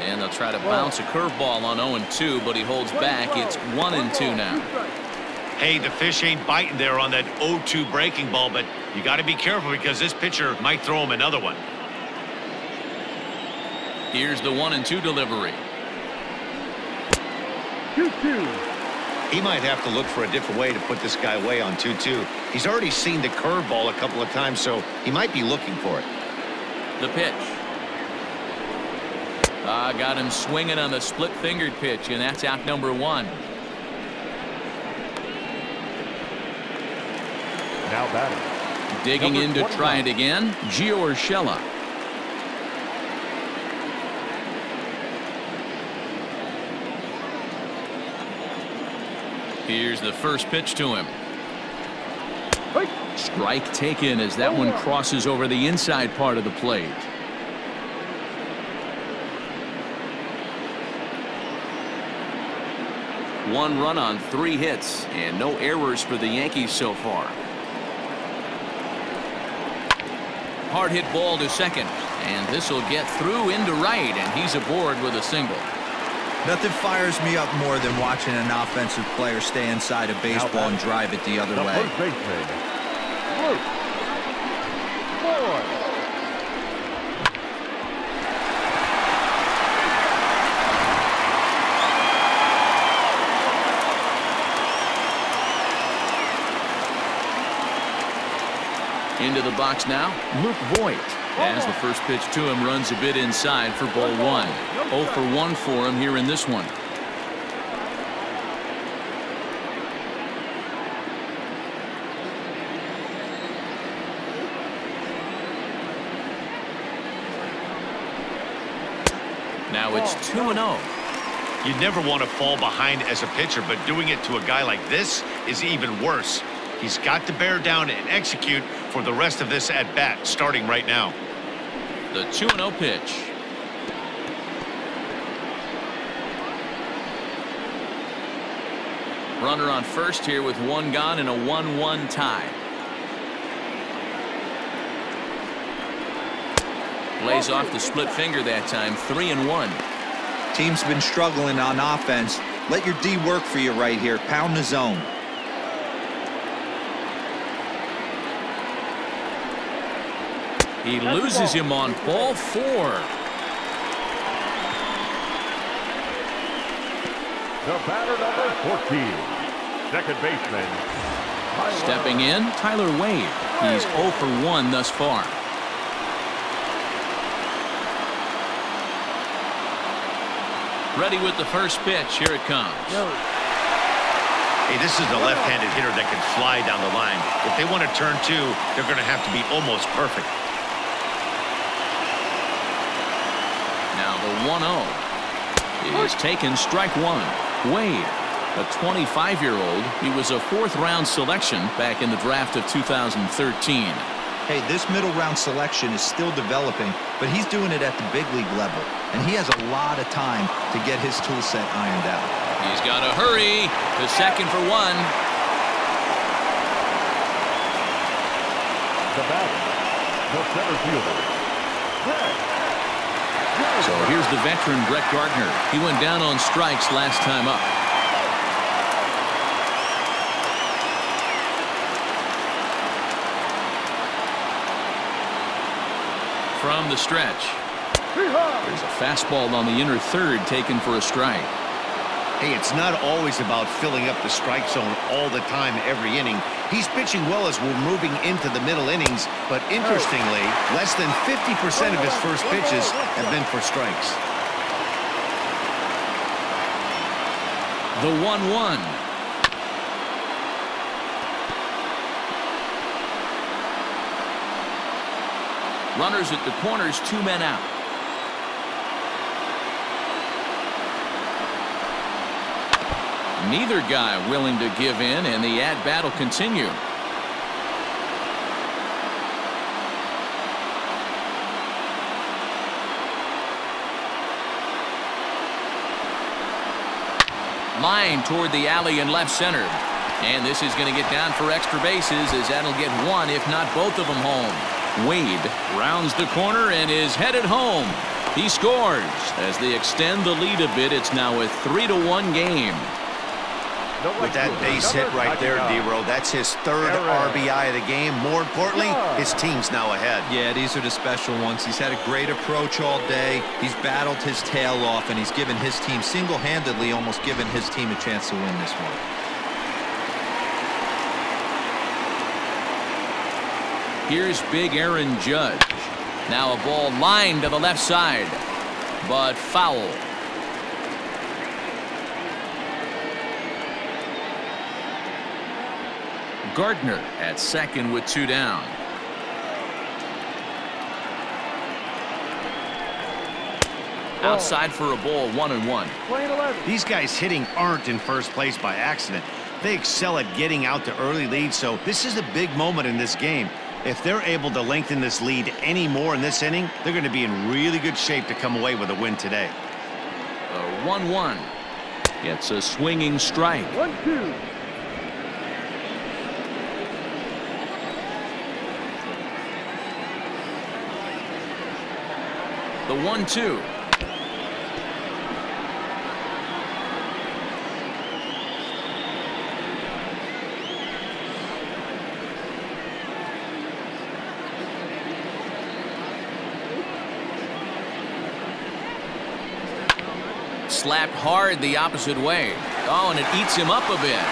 And they'll try to bounce a curveball on 0-2, but he holds back. It's 1-2 now. Hey, the fish ain't biting there on that 0-2 breaking ball, but you got to be careful because this pitcher might throw him another one. Here's the 1-2 delivery. He might have to look for a different way to put this guy away on 2-2. He's already seen the curveball a couple of times, so he might be looking for it. The pitch. Got him swinging on the split-fingered pitch, and that's out number 1. Now batting. Digging in to try it again, Gio Urshela. Here's the first pitch to him. Strike taken as that one crosses over the inside part of the plate. One run on 3 hits and no errors for the Yankees so far. Hard hit ball to second, and this will get through into right, and he's aboard with a single. Nothing fires me up more than watching an offensive player stay inside a baseball and drive it the other way. Into the box now, Luke Voit, as the first pitch to him runs a bit inside for ball 1. 0 for 1 for him here in this one. Now it's 2-0. You never want to fall behind as a pitcher, but doing it to a guy like this is even worse. He's got to bear down and execute for the rest of this at-bat, starting right now. The 2-0 pitch. Runner on first here with 1 gone and a 1-1 tie. Lays off the split finger that time, 3-1. Team's been struggling on offense. Let your D work for you right here. Pound the zone. He loses him on ball 4. The batter number 14, second baseman. Stepping in, Tyler Wade. He's 0 for 1 thus far. Ready with the first pitch. Here it comes. Hey, this is a left-handed hitter that can fly down the line. If they want to turn 2, they're going to have to be almost perfect. Now the 1-0 is taken, strike 1. Wade, a 25-year-old, he was a 4th-round selection back in the draft of 2013. Hey, this middle-round selection is still developing, but he's doing it at the big league level, and he has a lot of time to get his tool set ironed out. He's got a hurry to second for 1. The batter, the center fielder, So here's the veteran Brett Gardner. He went down on strikes last time up. From the stretch, there's a fastball on the inner third taken for a strike. Hey, it's not always about filling up the strike zone all the time every inning. He's pitching well as we're moving into the middle innings, but interestingly, less than 50% of his first pitches have been for strikes. The 1-1. Runners at the corners, 2 men out. Neither guy willing to give in, and the at-bat will continue. Line toward the alley in left center. And this is going to get down for extra bases, as that'll get one, if not both of them, home. Wade rounds the corner and is headed home. He scores as they extend the lead a bit. It's now a 3-1 game. With that base hit right there, D-Row, that's his 3rd RBI of the game. More importantly, his team's now ahead. Yeah, these are the special ones. He's had a great approach all day. He's battled his tail off, and he's given his team single-handedly, almost given his team a chance to win this one. Here's big Aaron Judge. Now a ball lined to the left side, but foul. Gardner at second with 2 down. Outside for a ball, 1-1. These guys hitting aren't in first place by accident. They excel at getting out to early leads, so this is a big moment in this game. If they're able to lengthen this lead any more in this inning, they're going to be in really good shape to come away with a win today. A 1-1. Gets a swinging strike. 1-2. The 1-2. Slapped hard the opposite way. Oh, and it eats him up a bit.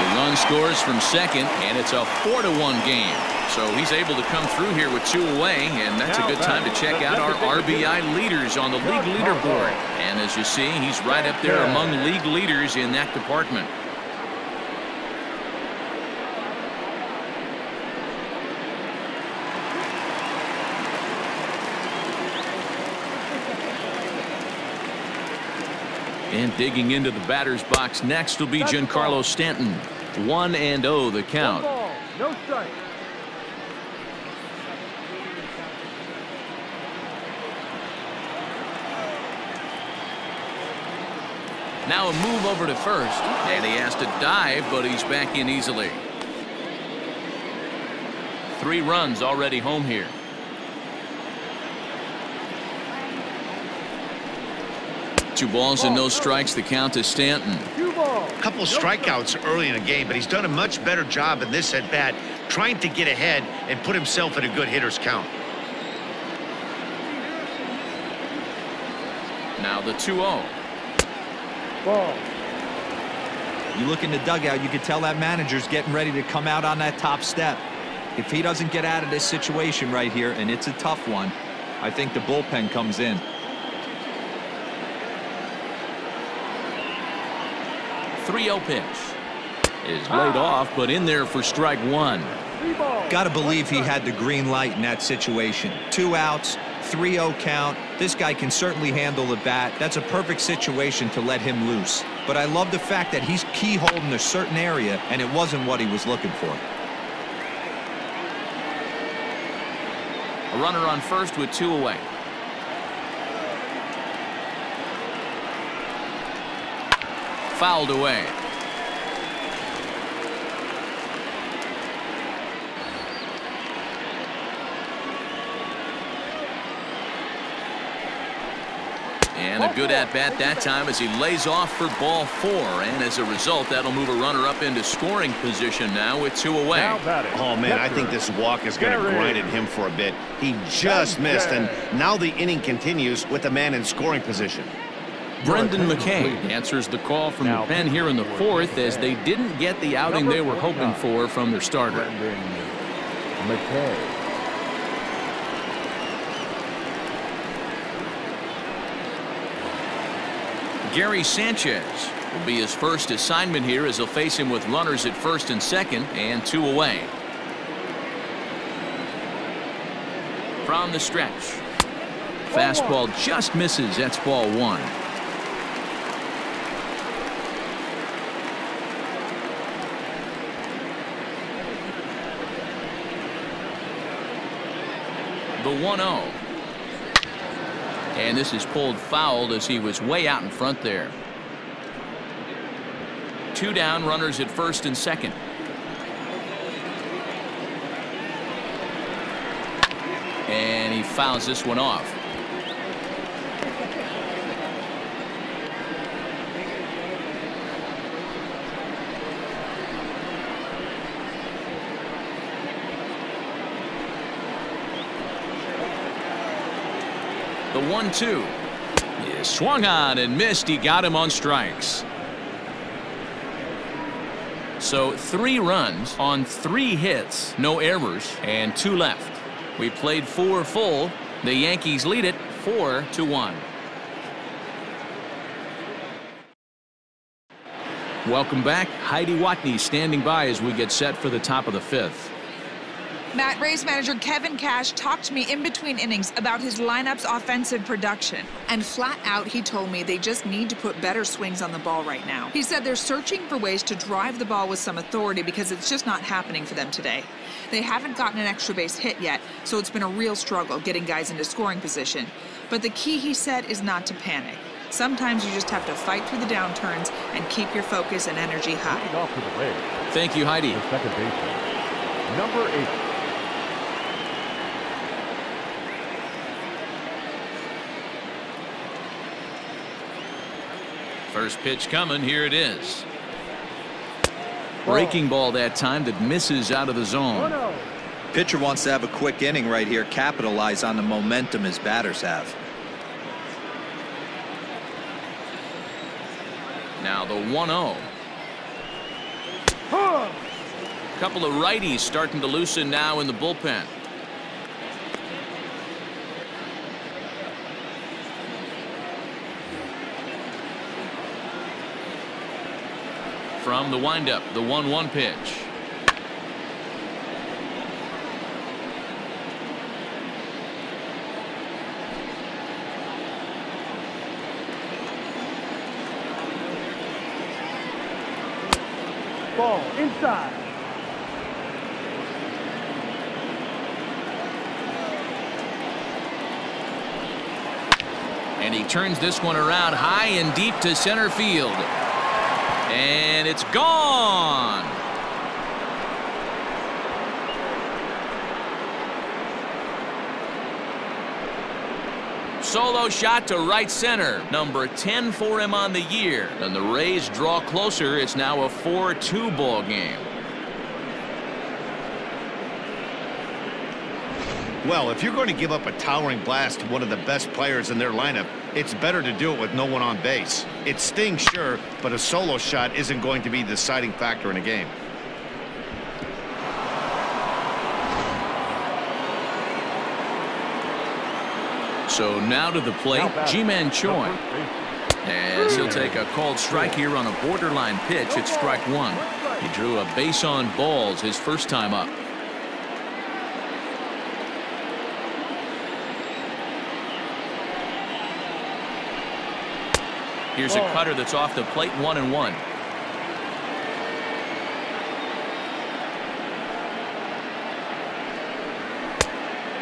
The run scores from second, and it's a 4-1 game. So he's able to come through here with 2 away, and that's a good time to check out our RBI leaders on the league leaderboard. And as you see, he's right up there among league leaders in that department. And digging into the batter's box next will be Giancarlo Stanton. 1-0 the count. No strike. Now a move over to first, and he has to dive, but he's back in easily. 3 runs already home here. Two balls and no strikes. The count to Stanton. Couple strikeouts early in the game, but he's done a much better job in this at bat, trying to get ahead and put himself in a good hitter's count. Now the 2-0. Ball. You look in the dugout, you can tell that manager's getting ready to come out on that top step. If he doesn't get out of this situation right here, and it's a tough one, I think the bullpen comes in. The 3-0 pitch is laid off, but in there for strike 1. Got to believe he had the green light in that situation. 2 outs, 3-0 count. This guy can certainly handle the bat. That's a perfect situation to let him loose. But I love the fact that he's keyholed in a certain area, and it wasn't what he was looking for. A runner on first with 2 away. Fouled away. And a good at-bat that time as he lays off for ball 4. And as a result, that'll move a runner up into scoring position now with 2 away. Oh, man, I think this walk is going to grind at him for a bit. He just missed, and now the inning continues with a man in scoring position. Brendan McKay answers the call from the pen here in the 4th as they didn't get the outing they were hoping for from their starter. Brendan McKay. Gary Sanchez will be his first assignment here as he'll face him with runners at first and second and 2 away. From the stretch. Fastball just misses. That's ball one. The 1-0. And this is pulled foul as he was way out in front there. Two down, runners at first and second. And he fouls this one off. The 1-2. He swung on and missed. He got him on strikes. So 3 runs on 3 hits, no errors, and 2 left. We played 4 full. The Yankees lead it 4-1. Welcome back. Heidi Watney standing by as we get set for the top of the 5th. Matt, Rays manager Kevin Cash talked to me in between innings about his lineup's offensive production. And flat out, he told me they just need to put better swings on the ball right now. He said they're searching for ways to drive the ball with some authority because it's just not happening for them today. They haven't gotten an extra base hit yet, so it's been a real struggle getting guys into scoring position. But the key, he said, is not to panic. Sometimes you just have to fight through the downturns and keep your focus and energy high. Thank you, Heidi. Second baseman, number 8. First pitch coming. Here it is. Breaking ball that time that misses out of the zone. Pitcher wants to have a quick inning right here. Capitalize on the momentum his batters have. Now the 1-0. Couple of righties starting to loosen now in the bullpen. From the windup, the 1-1 pitch. Ball inside. And he turns this one around high and deep to center field. And it's gone. Solo shot to right center. Number 10 for him on the year. And the Rays draw closer. It's now a 4-2 ball game. Well, if you're going to give up a towering blast to one of the best players in their lineup, it's better to do it with no one on base. It stings, sure, but a solo shot isn't going to be the deciding factor in a game. So now to the plate, G-Man Choi. As he'll take a called strike here on a borderline pitch. It's strike one. He drew a base on balls his first time up. Here's a cutter that's off the plate, 1-1.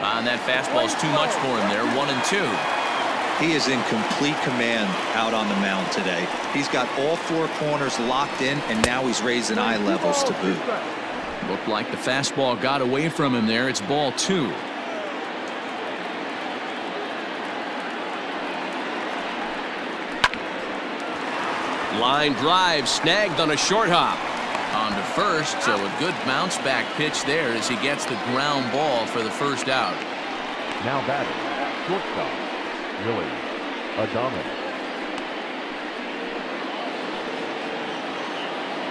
And that fastball's too much for him there, 1-2. He is in complete command out on the mound today. He's got all 4 corners locked in, and now he's raising eye levels to boot. Looked like the fastball got away from him there. It's ball 2. Line drive snagged on a short hop. On to first, so a good bounce back pitch there as he gets the ground ball for the first out. Now batting, shortstop, Willie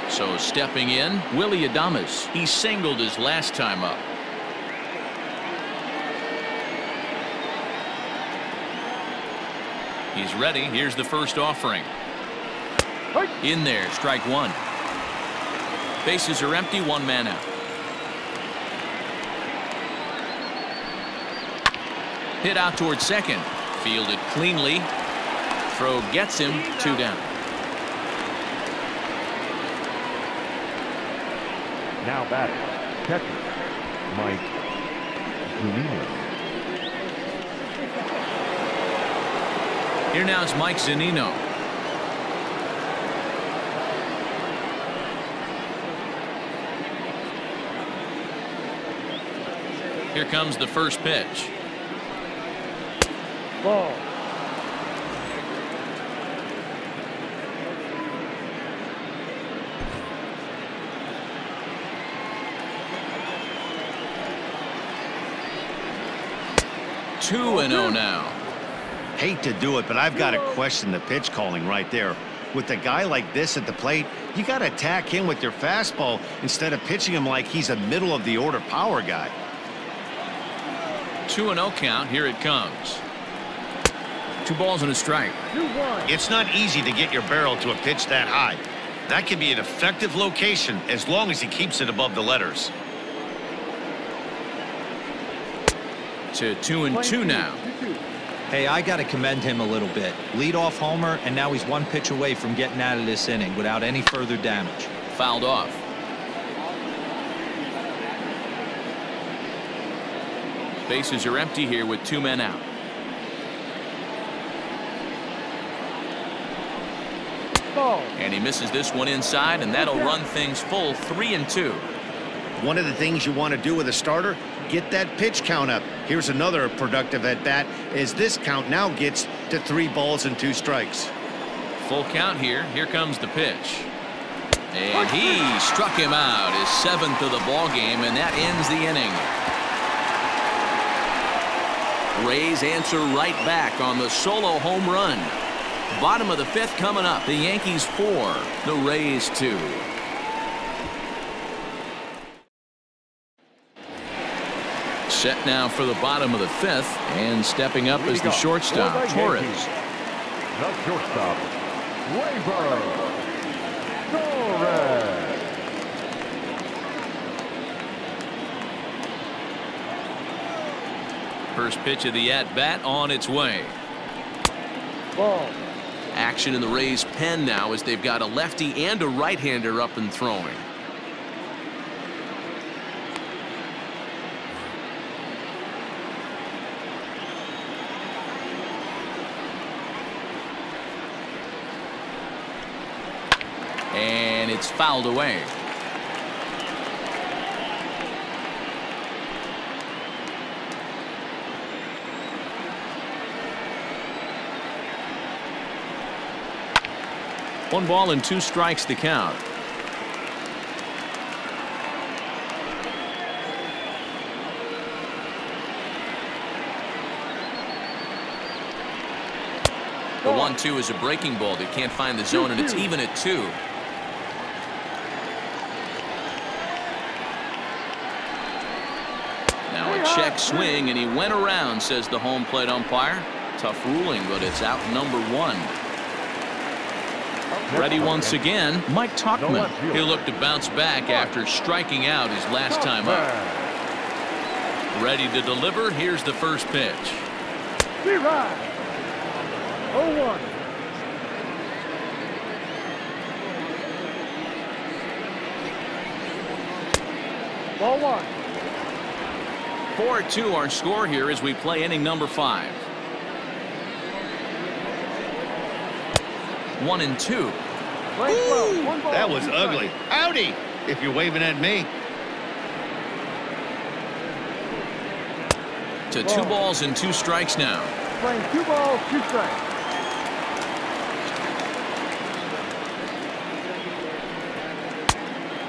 Adames. So stepping in, Willie Adames. He singled his last time up. He's ready. Here's the first offering. In there, strike one. Bases are empty, 1 man out. Hit out towards second. Fielded cleanly. Throw gets him, 2 down. Now batting, catcher, Mike Zunino. Here now is Mike Zunino. Here comes the first pitch. Ball. Two and oh now. Hate to do it, but I've got to question the pitch calling right there. With a guy like this at the plate, you got to attack him with your fastball instead of pitching him like he's a middle of the order power guy. 2-0 count. Here it comes. 2 balls and a strike. It's not easy to get your barrel to a pitch that high. That can be an effective location as long as he keeps it above the letters. To 2-2 now. Hey, I got to commend him a little bit. Lead off homer, and now he's 1 pitch away from getting out of this inning without any further damage. Fouled off. Bases are empty here with 2 men out. Ball. And he misses this one inside, and that'll run things full. 3-2. One of the things you want to do with a starter, get that pitch count up. Here's another productive at bat as this count now gets to 3 balls and 2 strikes. Full count here. Here comes the pitch. And he struck him out, his 7th of the ball game, and that ends the inning. Rays answer right back on the solo home run. Bottom of the 5th coming up. The Yankees 4, the Rays 2. Set now for the bottom of the 5th, and stepping up is the shortstop, Torres. The shortstop, Gleyber Torres. First pitch of the at-bat on its way. Ball. Action in the Rays' pen now as they've got a lefty and a right-hander up and throwing. And it's fouled away. One ball and 2 strikes the count. The 1-2 is a breaking ball that can't find the zone, and it's even at 2. Check swing, and he went around, says the home plate umpire. Tough ruling, but it's out number 1. Ready once again, Mike Tauchman. He'll look to bounce back after striking out his last time up. Ready to deliver. Here's the first pitch. 0-1. Ball 1. 4-2 our score here as we play inning number 5. 1-2. Ooh, that was ugly. Howdy, if you're waving at me. To 2 balls and 2 strikes now. Playing 2 balls, 2 strikes.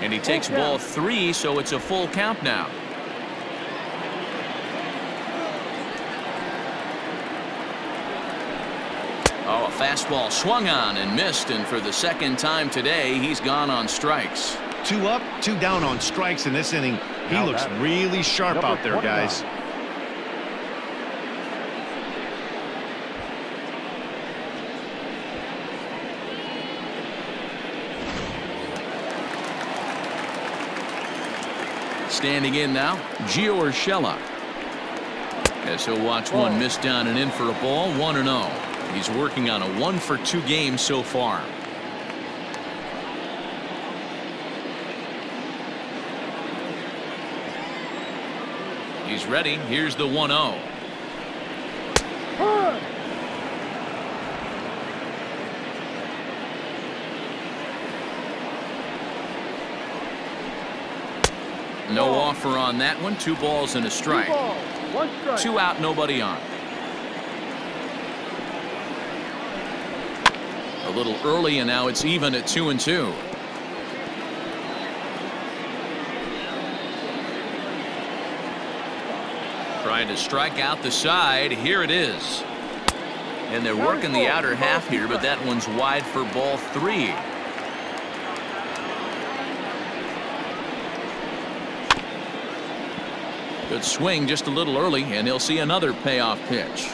And he takes ball 3, so it's a full count now. Oh, a fastball swung on and missed, and for the 2nd time today, he's gone on strikes. 2 up, 2 down on strikes in this inning. He looks really sharp out there, guys. Standing in now, Urshela. As he'll watch one missed down and in for a ball, 1-0. He's working on a 1-for-2 game so far. He's ready. Here's the 1-0. No offer on that one. 2 balls and a strike. 2 balls, 1 strike. 2 out, nobody on. A little early, and now it's even at 2-2. Trying to strike out the side. Here it is. And they're working the outer half here, but that one's wide for ball 3. Good swing just a little early, and he'll see another payoff pitch.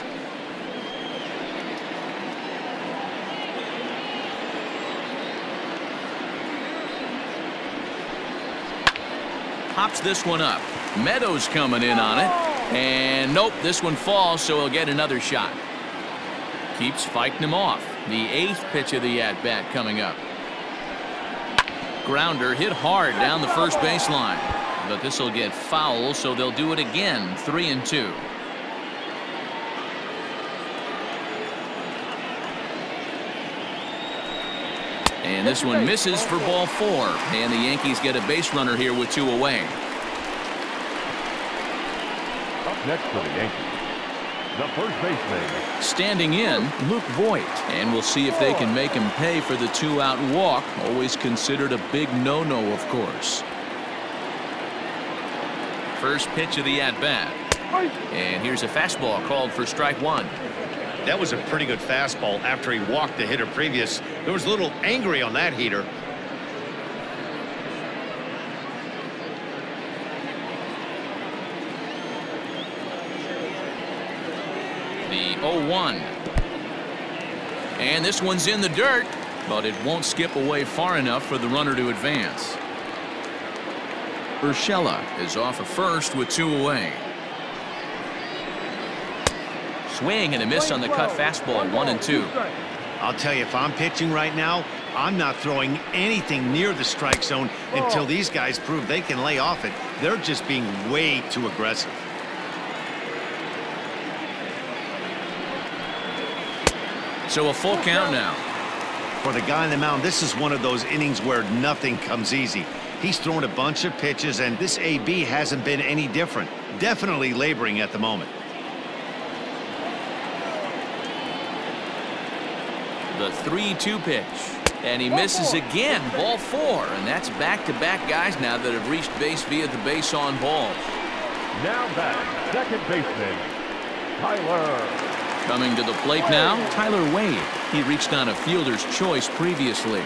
Pops this one up. Meadows coming in on it. And nope, this one falls, so he'll get another shot. Keeps fighting him off. The 8th pitch of the at-bat coming up. Grounder hit hard down the first baseline. But this will get foul, so they'll do it again. 3-2. And this one misses for ball 4. And the Yankees get a base runner here with 2 away. Up next for the Yankees, the first baseman. Standing in, Luke Voit. And we'll see if they can make him pay for the 2-out walk. Always considered a big no-no, of course. First pitch of the at-bat. And here's a fastball called for strike 1. That was a pretty good fastball after he walked the hitter previous. There was a little angry on that heater. The 0-1. And this one's in the dirt, but it won't skip away far enough for the runner to advance. Urshela is off of first with 2 away. Swing and a miss on the cut fastball, 1-2. I'll tell you, if I'm pitching right now, I'm not throwing anything near the strike zone until these guys prove they can lay off it. They're just being way too aggressive. So a full count now. For the guy on the mound, this is one of those innings where nothing comes easy. He's thrown a bunch of pitches, and this AB hasn't been any different. Definitely laboring at the moment. The 3-2 pitch, and he misses again. Ball 4, and that's back-to-back guys now that have reached base via the base on balls. Now back, second baseman, Tyler. Coming to the plate now, Tyler Wade. He reached on a fielder's choice previously.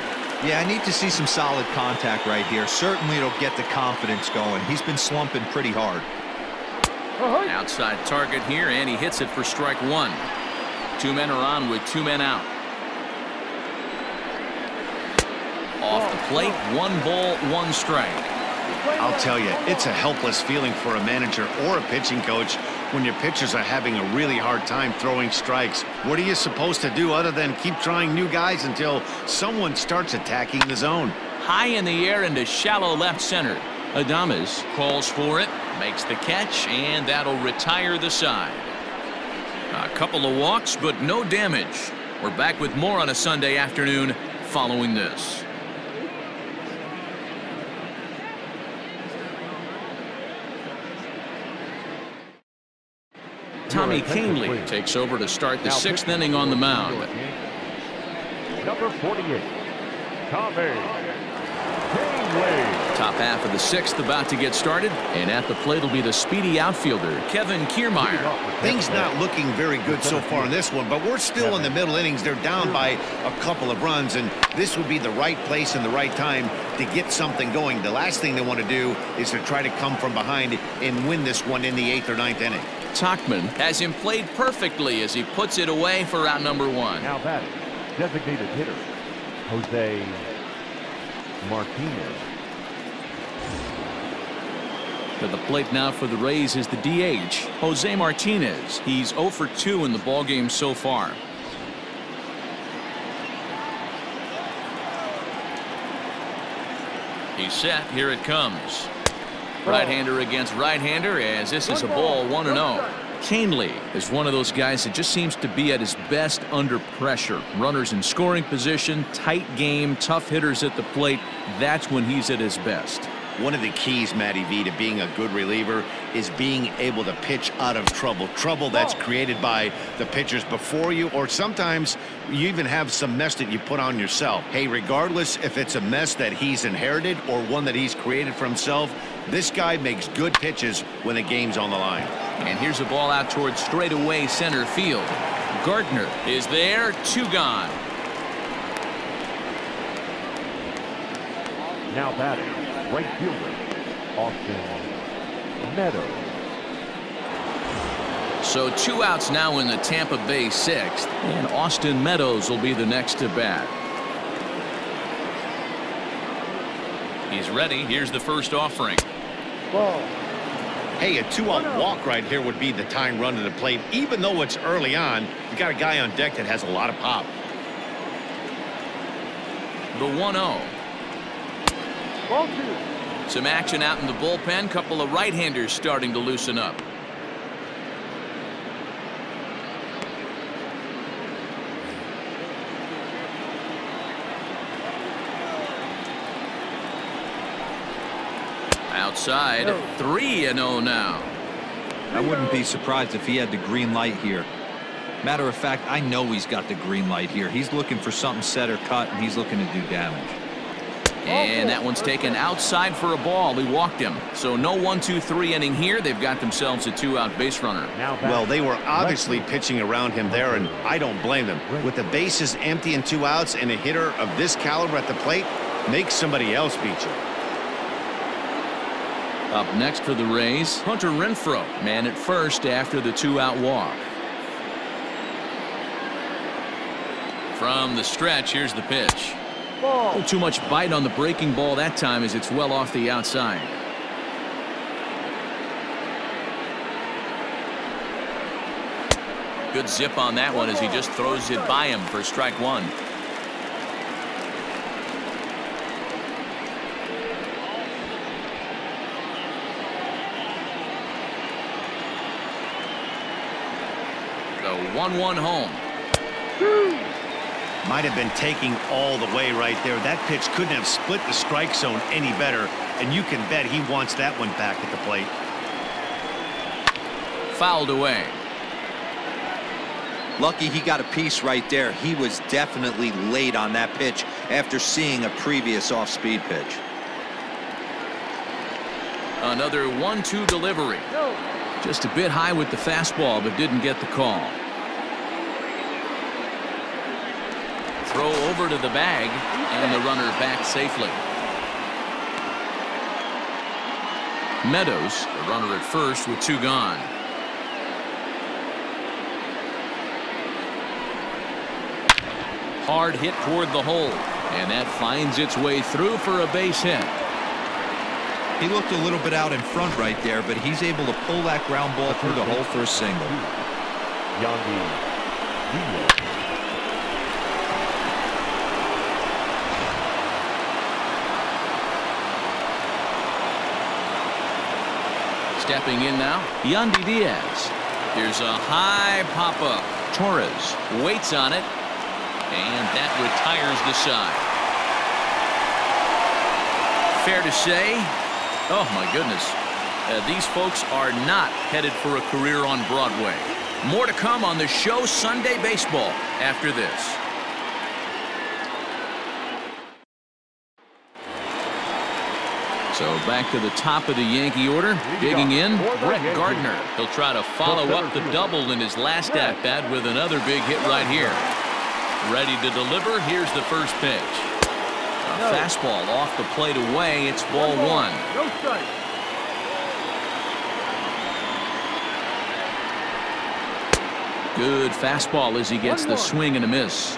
Yeah, I need to see some solid contact right here. Certainly it'll get the confidence going. He's been slumping pretty hard. Outside target here, and he hits it for strike 1. 2 men are on with 2 men out. Off the plate, 1 ball, 1 strike. I'll tell you, it's a helpless feeling for a manager or a pitching coach when your pitchers are having a really hard time throwing strikes. What are you supposed to do other than keep trying new guys until someone starts attacking the zone? High in the air into shallow left center. Adames calls for it, makes the catch, and that'll retire the side. A couple of walks, but no damage. We're back with more on a Sunday afternoon following this. Tommy Kingley takes over to start the 6th inning on the mound. Number 48, Tommy Kingley. Top half of the 6th about to get started, and at the plate will be the speedy outfielder, Kevin Kiermaier. Things not looking very good so far in this one, but we're still in the middle innings. They're down by a couple of runs, and this would be the right place and the right time to get something going. The last thing they want to do is to try to come from behind and win this one in the 8th or 9th inning. Tachman has him played perfectly as he puts it away for out number 1. Now batting, designated hitter, Jose Martinez. At the plate now for the Rays is the DH, Jose Martinez. He's 0 for 2 in the ballgame so far. He's set. Here it comes. Right-hander against right-hander, as this is a ball 1-0. Kingley is one of those guys that just seems to be at his best under pressure. Runners in scoring position, tight game, tough hitters at the plate. That's when he's at his best. One of the keys, Matty V, to being a good reliever is being able to pitch out of trouble. Trouble that's created by the pitchers before you, or sometimes you even have some mess that you put on yourself. Hey, regardless if it's a mess that he's inherited or one that he's created for himself, this guy makes good pitches when the game's on the line. And here's a ball out towards straightaway center field. Gardner is there, two gone. Now batting, right fielder, Austin Meadows. So two outs now in the Tampa Bay sixth, and Austin Meadows will be the next to bat. He's ready. Here's the first offering. Ball. Hey, a two-out walk right here would be the tying run to the plate. Even though it's early on, you got a guy on deck that has a lot of pop. The 1-0. Some action out in the bullpen. Couple of right-handers starting to loosen up. Outside, 3-0 now. I wouldn't be surprised if he had the green light here. Matter of fact, I know he's got the green light here. He's looking for something set or cut, and he's looking to do damage. And that one's taken outside for a ball. He walked him. So no 1-2-3 inning here. They've got themselves a two-out base runner. Well, they were obviously pitching around him there, and I don't blame them. With the bases empty and two outs, and a hitter of this caliber at the plate, make somebody else beat you. Up next for the Rays, Hunter Renfroe, man at first after the two-out walk. From the stretch, here's the pitch. Ball. Too much bite on the breaking ball that time, as it's well off the outside. Good zip on that one as he just throws it by him for strike one. The 1-1 home. Might have been taking all the way right there. That pitch couldn't have split the strike zone any better, and you can bet he wants that one back at the plate. Fouled away. Lucky he got a piece right there. He was definitely late on that pitch after seeing a previous off-speed pitch. Another 1-2 delivery. Just a bit high with the fastball, but didn't get the call. Throw over to the bag, and the runner back safely. Meadows, the runner at first with two gone. Hard hit toward the hole, and that finds its way through for a base hit. He looked a little bit out in front right there, but he's able to pull that ground ball through the hole for a single. Yandy Diaz. Stepping in now, Yandy Diaz. Here's a high pop-up. Torres waits on it, and that retires the side. Fair to say, oh my goodness, these folks are not headed for a career on Broadway. More to come on the show Sunday Baseball after this. So back to the top of the Yankee order. Digging in, Brett Gardner. He'll try to follow up the double in his last at-bat with another big hit right here. Ready to deliver. Here's the first pitch. A fastball off the plate away. It's ball one. Good fastball as he gets the swing and a miss.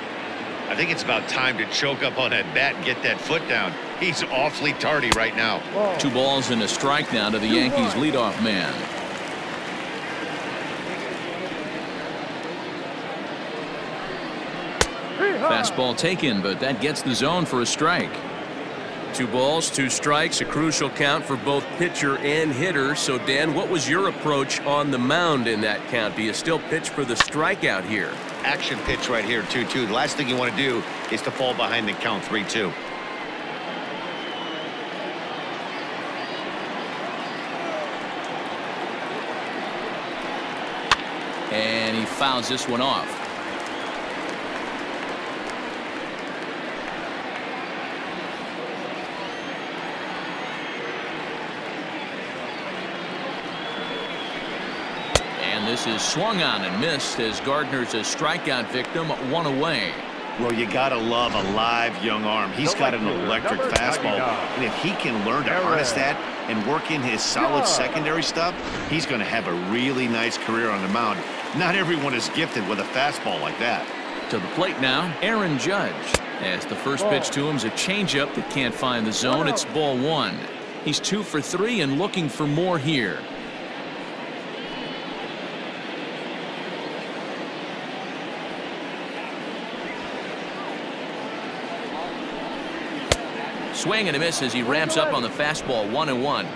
I think it's about time to choke up on that bat and get that foot down. He's awfully tardy right now. Whoa. 2 balls and a strike now to the Yankees leadoff man. Fastball taken, but that gets the zone for a strike. 2 balls, 2 strikes, a crucial count for both pitcher and hitter. So, Dan, what was your approach on the mound in that count? Do you still pitch for the strikeout here? Action pitch right here, 2-2. The last thing you want to do is to fall behind the count, 3-2. And he fouls this one off. This is swung on and missed as Gardner's a strikeout victim, 1 away. Well, you got to love a live young arm. He's got an electric fastball, and if he can learn to harness that and work in his solid secondary stuff, he's going to have a really nice career on the mound. Not everyone is gifted with a fastball like that. To the plate now, Aaron Judge. As the first pitch to him is a changeup that can't find the zone. It's ball 1. He's 2 for 3 and looking for more here. Swing and a miss as he ramps up on the fastball, 1-1.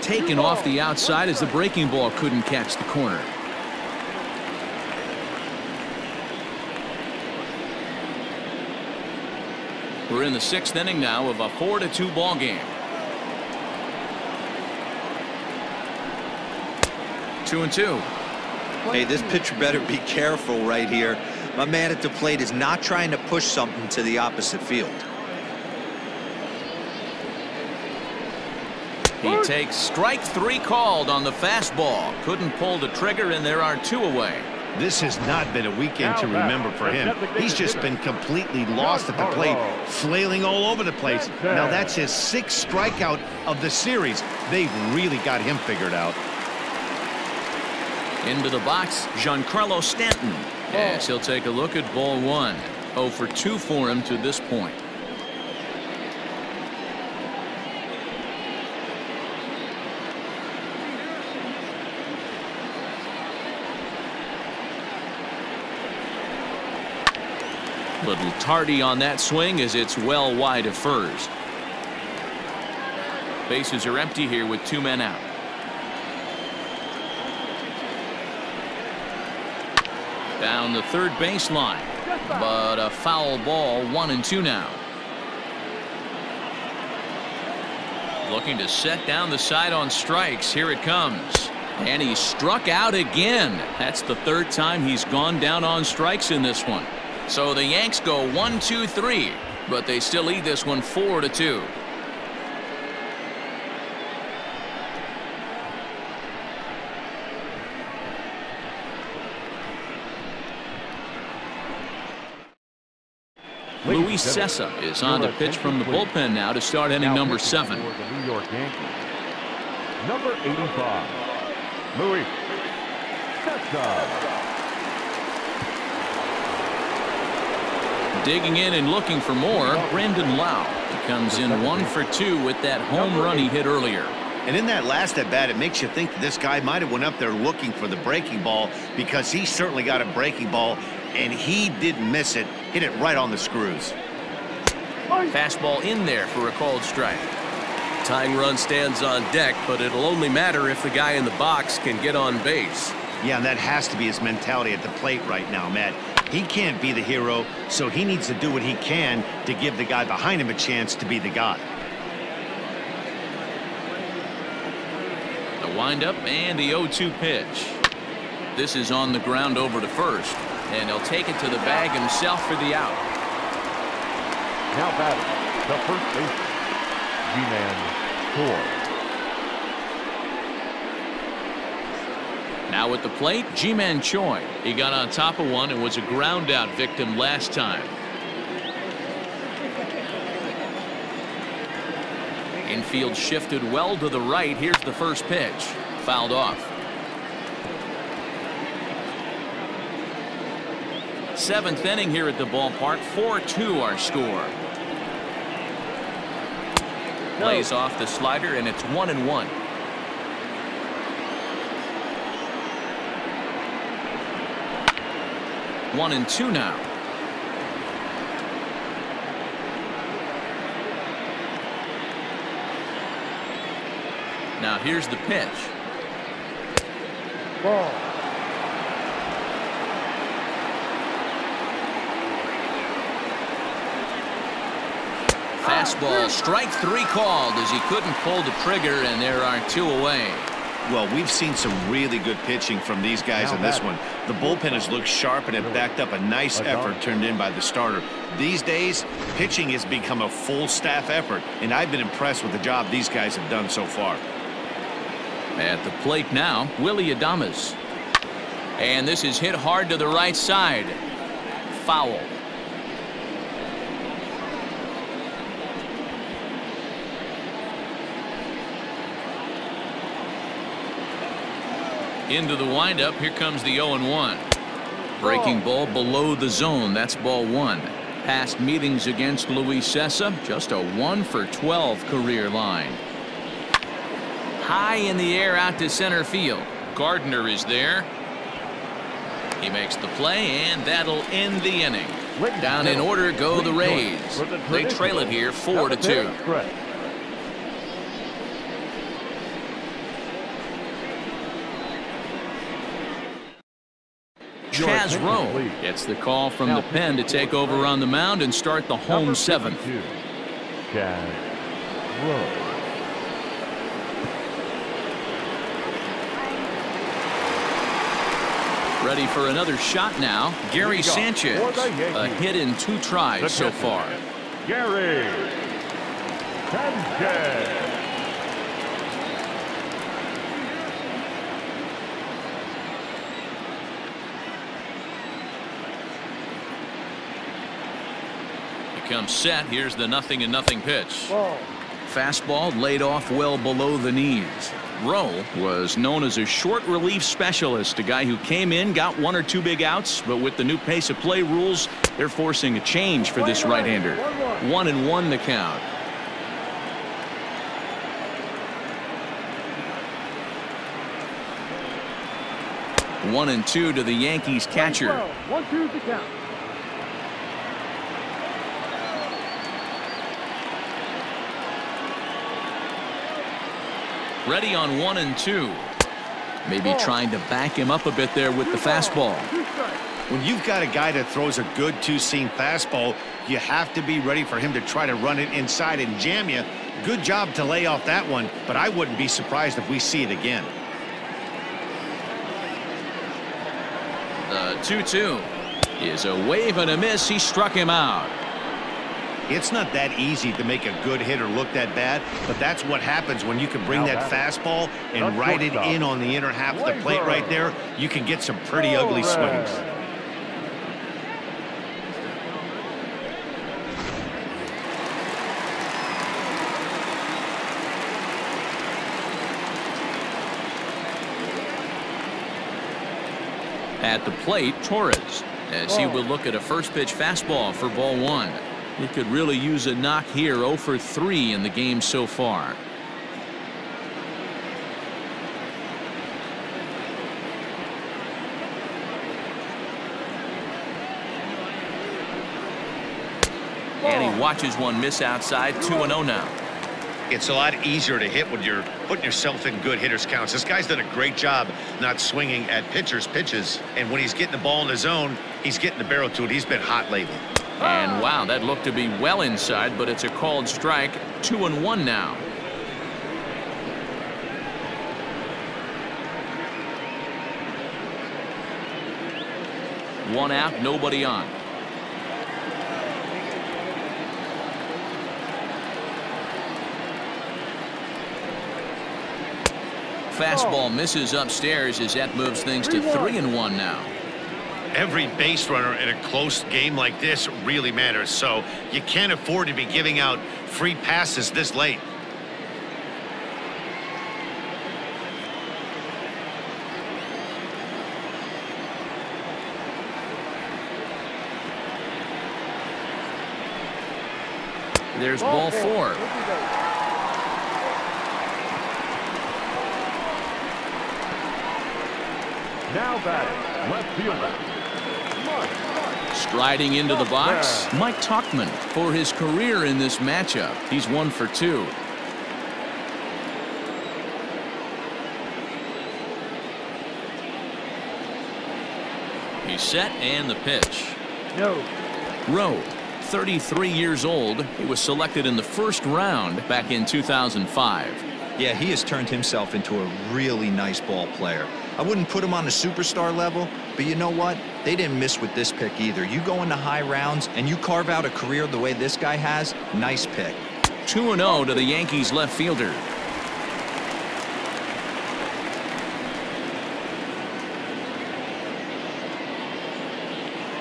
Taken off the outside as the breaking ball couldn't catch the corner. We're in the 6th inning now of a 4-2 ball game. 2-2. Hey, this pitcher better be careful right here. My man at the plate is not trying to push something to the opposite field. He takes strike 3 called on the fastball. Couldn't pull the trigger, and there are 2 away. This has not been a weekend to remember for him. He's just been completely lost at the plate, flailing all over the place. Now that's his 6th strikeout of the series. They've really got him figured out. Into the box, Giancarlo Stanton. Yes, he'll take a look at ball 1. 0 for 2 for him to this point. Little tardy on that swing as it's well wide of first. Bases are empty here with 2 men out. Down the third baseline, but a foul ball, 1-2 now. Looking to set down the side on strikes. Here it comes, and he struck out again. That's the 3rd time he's gone down on strikes in this one. So the Yanks go 1-2-3, but they still lead this one 4-2. Luis Cessa is on to pitch from the bullpen now to start inning number 7. The New York Yankees, number 85, Luis Cessa. Digging in and looking for more, Brandon Lowe comes in 1 for 2 with that home run he hit earlier. And in that last at bat, it makes you think that this guy might have went up there looking for the breaking ball, because he certainly got a breaking ball, and he didn't miss it. Hit it right on the screws. Fastball in there for a called strike. Tying run stands on deck, but it'll only matter if the guy in the box can get on base. Yeah, and that has to be his mentality at the plate right now, Matt. He can't be the hero, so he needs to do what he can to give the guy behind him a chance to be the guy. The windup and the 0-2 pitch. This is on the ground over to first. And he'll take it to the bag himself for the out. Now batting, the first baseman, G-Man Choi. Now at the plate, G-Man Choi. He got on top of one and was a ground out victim last time. Infield shifted well to the right. Here's the first pitch. Fouled off. Seventh inning here at the ballpark. 4-2 our score. Plays off the slider, and it's 1-1. One and two now. Now here's the pitch. Ball. Fastball, strike three called as he couldn't pull the trigger, and there are two away. Well, we've seen some really good pitching from these guys in this one. The bullpen has looked sharp and it backed up a nice effort turned in by the starter. These days, pitching has become a full staff effort, and I've been impressed with the job these guys have done so far. At the plate now, Willy Adames. And this is hit hard to the right side. Foul. Into the windup. Here comes the 0-1. Breaking ball below the zone. That's ball one. Past meetings against Luis Cessa, just a 1-for-12 career line. High in the air out to center field. Gardner is there. He makes the play, and that'll end the inning. Down in order go the Rays. They trail it here 4-2. Chaz Roe gets the call from the pen to take over on the mound and start the home seventh. Chaz Roe. Ready for another shot now. Gary Sanchez, a hit in 2 tries so far. Gary Sanchez. He comes set. Here's the 0-0 pitch. Fastball laid off well below the knees. Roe was known as a short relief specialist, a guy who came in, got 1 or 2 big outs, but with the new pace of play rules, they're forcing a change for this right-hander. 1-1 the count. One and two to the Yankees catcher. 1-2 the count. Ready on 1-2. Maybe trying to back him up a bit there with the fastball. When you've got a guy that throws a good two-seam fastball, you have to be ready for him to try to run it inside and jam you. Good job to lay off that one, but I wouldn't be surprised if we see it again. The 2-2 is a wave and a miss. He struck him out. It's not that easy to make a good hitter look that bad, but that's what happens when you can bring that fastball and ride it in on the inner half of the plate right there. You can get some pretty ugly swings. At the plate, Torres, as he will look at a first pitch fastball for ball one. He could really use a knock here. 0 for 3 in the game so far. And he watches one miss outside. 2-0 now. It's a lot easier to hit when you're putting yourself in good hitters counts. This guy's done a great job not swinging at pitchers' pitches, and when he's getting the ball in the zone, he's getting the barrel to it. He's been hot lately. And wow, that looked to be well inside, but it's a called strike. 2-1 now. One out, nobody on. Fastball misses upstairs as that moves things to 3-1 now. Every base runner in a close game like this really matters, so you can't afford to be giving out free passes this late. There's ball four. Now batting, left fielder. Striding into the box, Mike Tauchman for his career in this matchup. He's 1 for 2. He's set, and the pitch. No. Roe, 33 years old. He was selected in the first round back in 2005. Yeah, he has turned himself into a really nice ball player. I wouldn't put him on a superstar level, but you know what? They didn't miss with this pick either. You go into high rounds and you carve out a career the way this guy has. Nice pick. 2-0 to the Yankees left fielder.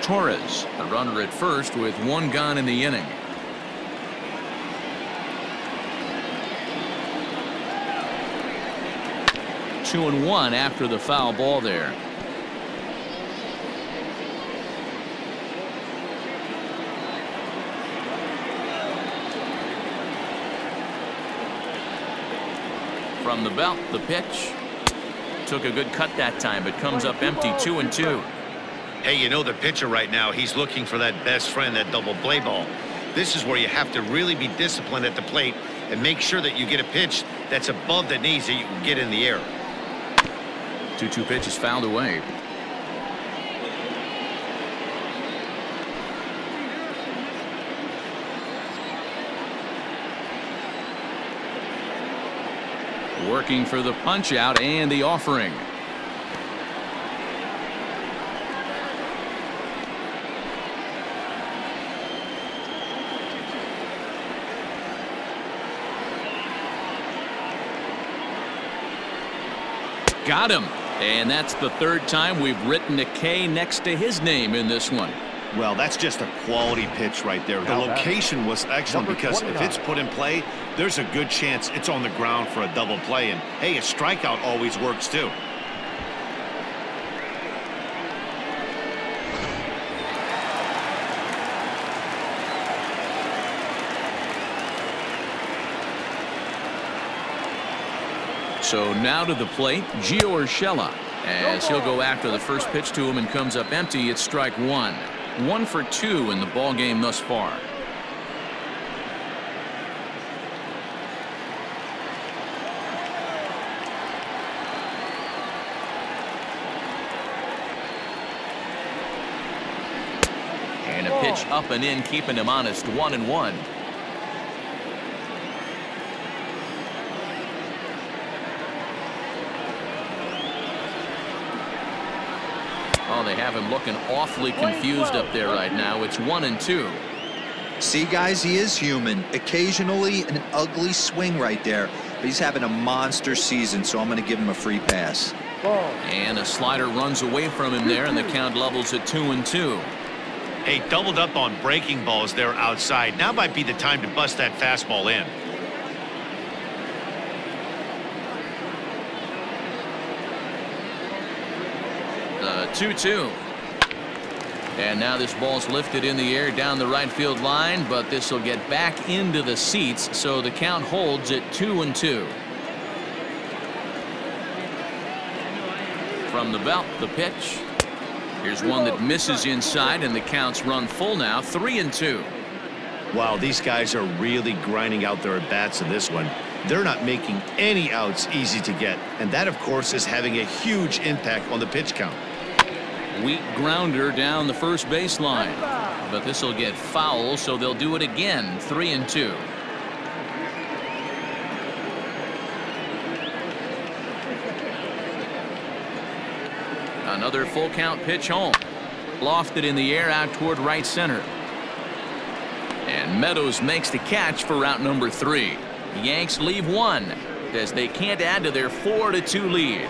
Torres, the runner at first with one gone in the inning. Two and one after the foul ball there. From the belt, the pitch. Took a good cut that time, but comes up empty. 2-2. Hey, you know the pitcher right now, he's looking for that best friend, that double play ball. This is where you have to really be disciplined at the plate and make sure that you get a pitch that's above the knees that you can get in the air. 2-2 pitch is fouled away. Working for the punch out and the offering. Got him. And that's the third time we've written a K next to his name in this one. Well, that's just a quality pitch right there. The location was excellent because if it's put in play, there's a good chance it's on the ground for a double play. And hey, a strikeout always works too. So now to the plate, Gio Urshela, as he'll go after the first pitch to him and comes up empty. It's strike one. 1 for 2 in the ball game thus far. And a pitch up and in, keeping him honest. 1-1. They have him looking awfully confused up there right now. It's 1-2. See, guys, he is human. Occasionally an ugly swing right there, but he's having a monster season, so I'm going to give him a free pass. And a slider runs away from him there, and the count levels at 2-2. Hey, doubled up on breaking balls there outside. Now might be the time to bust that fastball in. The 2-2. And now this ball's lifted in the air down the right field line, but this will get back into the seats, so the count holds at 2-2. From the belt, the pitch. Here's one that misses inside, and the counts run full now. 3-2. Wow, these guys are really grinding out their at-bats in this one. They're not making any outs easy to get, and that, of course, is having a huge impact on the pitch count. Weak grounder down the first baseline, but this will get foul, so they'll do it again. 3-2. Another full count pitch home, lofted in the air out toward right center, and Meadows makes the catch for out number 3. The Yanks leave one as they can't add to their 4-2 lead.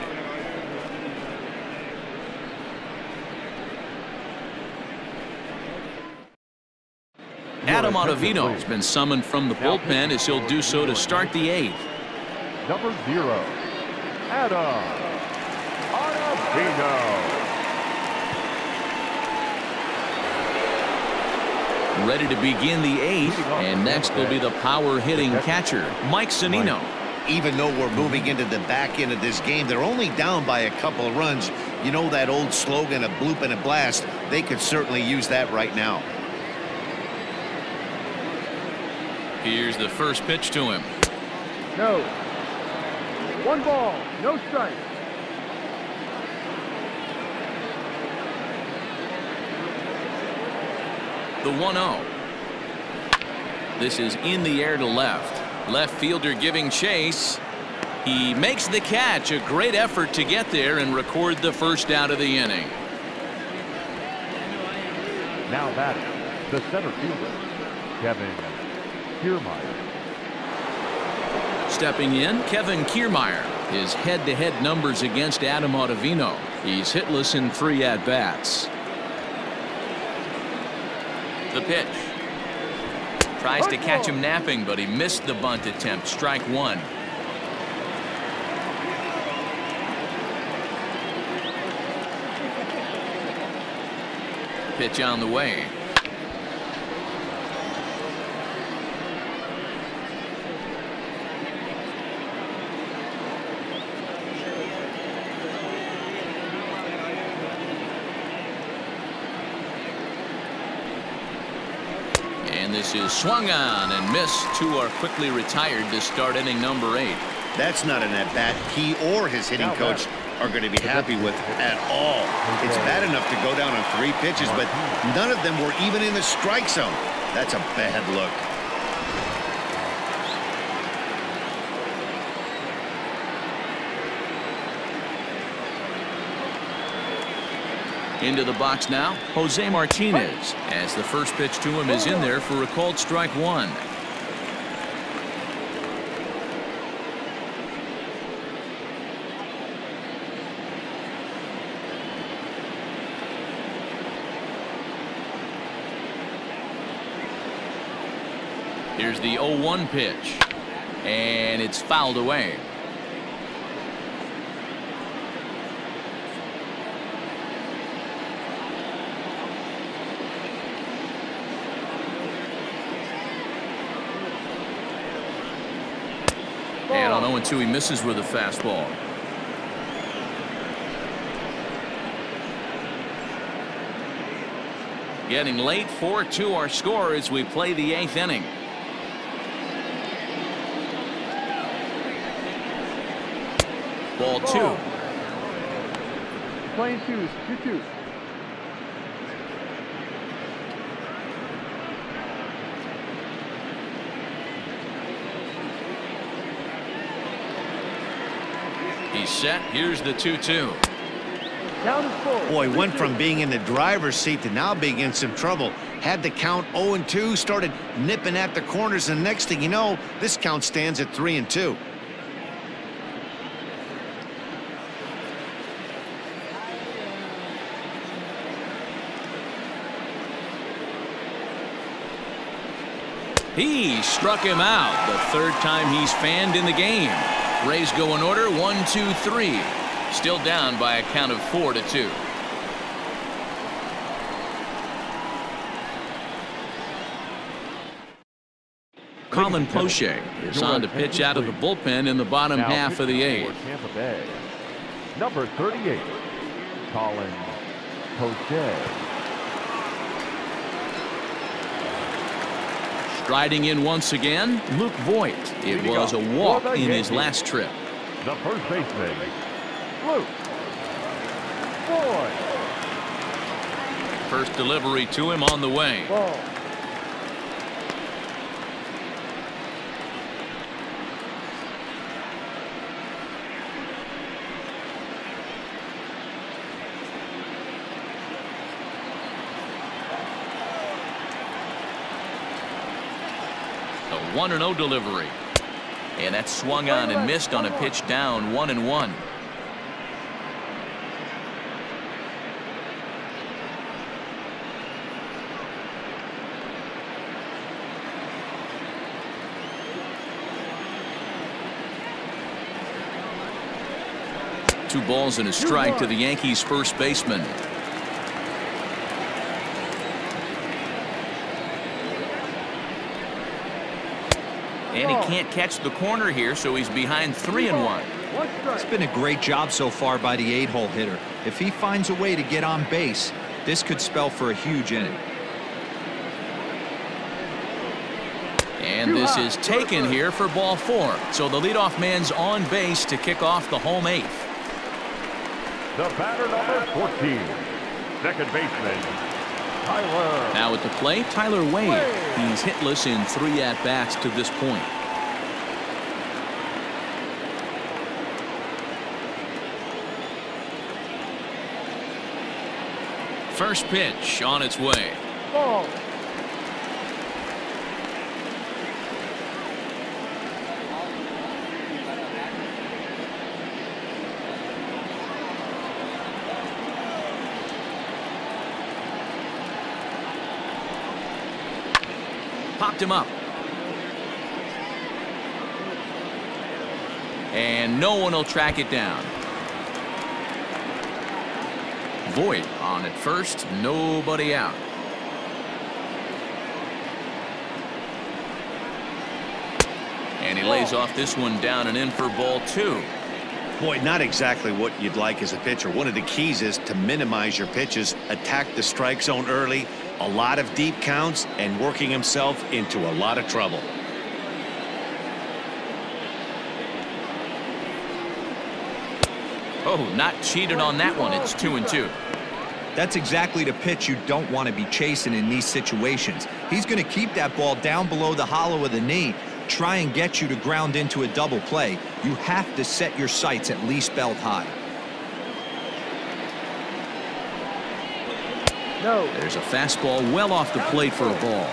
Adam Ottavino has been summoned from the bullpen as he'll do so to start the 8th. Number 0, Adam Ottavino. ready to begin the eighth, and next will be the power hitting catcher, Mike Zunino. Even though we're moving into the back end of this game, they're only down by a couple of runs. You know that old slogan, a bloop and a blast. They could certainly use that right now. Here's the first pitch to him. No. One ball, no strike. The 1-0. This is in the air to left. Left fielder giving chase. He makes the catch. A great effort to get there and record the first out of the inning. Now batting, the center fielder, Kevin Kiermaier. Stepping in, Kevin Kiermaier. His head-to-head numbers against Adam Ottavino. He's hitless in 3 at-bats. The pitch. Tries to catch him napping, but he missed the bunt attempt. Strike one. Pitch on the way. This is swung on and missed. Two are quickly retired to start inning number 8. That's not an at-bat he or his hitting coach are going to be happy with at all. It's bad enough to go down on 3 pitches, but none of them were even in the strike zone. That's a bad look. Into the box now, Jose Martinez, as the first pitch to him is in there for a called strike one. Here's the 0-1 pitch, and it's fouled away. And on 0-2, he misses with a fastball. Getting late, 4-2 our score as we play the 8th inning. Ball 2. Playing 2-2. He's set. Here's the 2-2. Boy, went from being in the driver's seat to now being in some trouble. Had the count 0-2, started nipping at the corners, and next thing you know, this count stands at 3-2. He struck him out, the third time he's fanned in the game. Rays go in order, 1, 2, 3. Still down by a count of 4-2. Colin Poche is on to pitch out of the bullpen in the bottom half of the 8th. Number 38, Colin Poche. Striding in once again, Luke Voit. It was a walk in his last trip. The first baseman, Luke Voit. First delivery to him on the way. Ball. A 1-0 delivery. And that swung on and missed on a pitch down, 1-1. Two balls and a strike to the Yankees first baseman. And he can't catch the corner here, so he's behind 3-1. It's been a great job so far by the 8-hole hitter. If he finds a way to get on base, this could spell for a huge inning. And this is taken here for ball 4. So the leadoff man's on base to kick off the home 8th. The batter number 14, second baseman, Tyler. Now at the plate, Tyler Wade. He's hitless in 3 at-bats to this point. First pitch on its way. Ball. Popped him up. And no one will track it down. Voit on at first, nobody out. And he lays off this one down and in for ball 2. Boy, not exactly what you'd like as a pitcher. One of the keys is to minimize your pitches, attack the strike zone early, a lot of deep counts, and working himself into a lot of trouble. Oh, not cheated on that one. It's 2-2. That's exactly the pitch you don't want to be chasing in these situations. He's going to keep that ball down below the hollow of the knee, try and get you to ground into a double play. You have to set your sights at least belt high. No. There's a fastball well off the plate for a ball.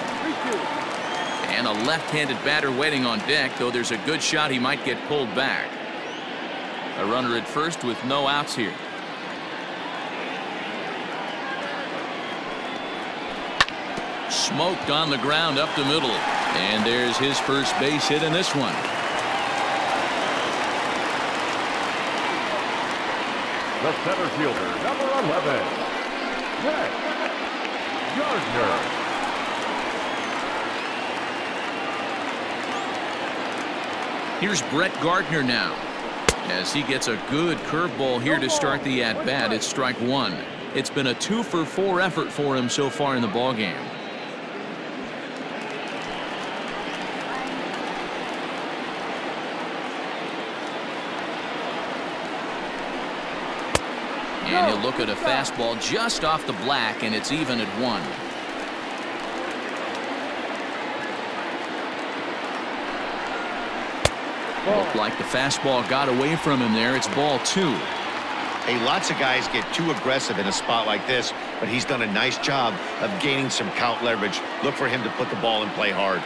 And a left-handed batter waiting on deck, though there's a good shot he might get pulled back. A runner at first with no outs here. Smoked on the ground up the middle. And there's his first base hit in this one. The center fielder, number 11, Brett Gardner. Here's Brett Gardner now, as he gets a good curveball here to start the at-bat. It's strike one. It's been a 2-for-4 effort for him so far in the ballgame. And he'll look at a fastball just off the black, and it's even at 1. Looked like the fastball got away from him there. It's ball 2. Hey, lots of guys get too aggressive in a spot like this, but he's done a nice job of gaining some count leverage. Look for him to put the ball in play hard.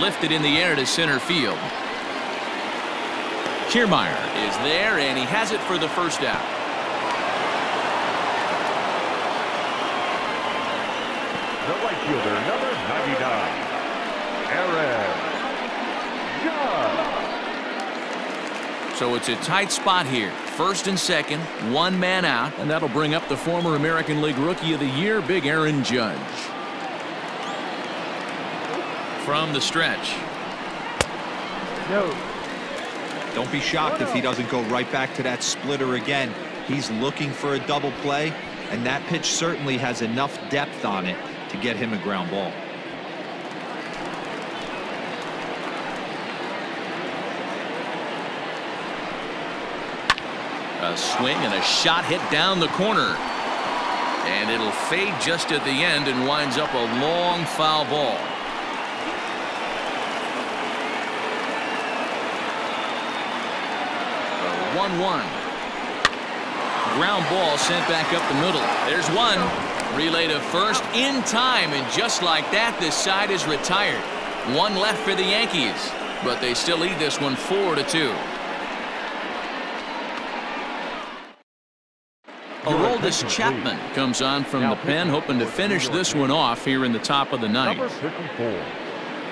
Lifted in the air to center field. Kiermaier is there, and he has it for the first out. The right fielder, number 99, Aaron Judge. So it's a tight spot here. First and second, one man out, and that'll bring up the former American League Rookie of the Year, Big Aaron Judge. From the stretch. No. Don't be shocked if he doesn't go right back to that splitter again. He's looking for a double play, and that pitch certainly has enough depth on it to get him a ground ball. A swing and a shot hit down the corner. And it'll fade just at the end and winds up a long foul ball. One. Ground ball sent back up the middle. There's one. Relay to first in time, and just like that, this side is retired. One left for the Yankees, but they still lead this one 4-2. Aroldis Chapman comes on from the pen, hoping to finish this one off here in the top of the ninth. Number 54,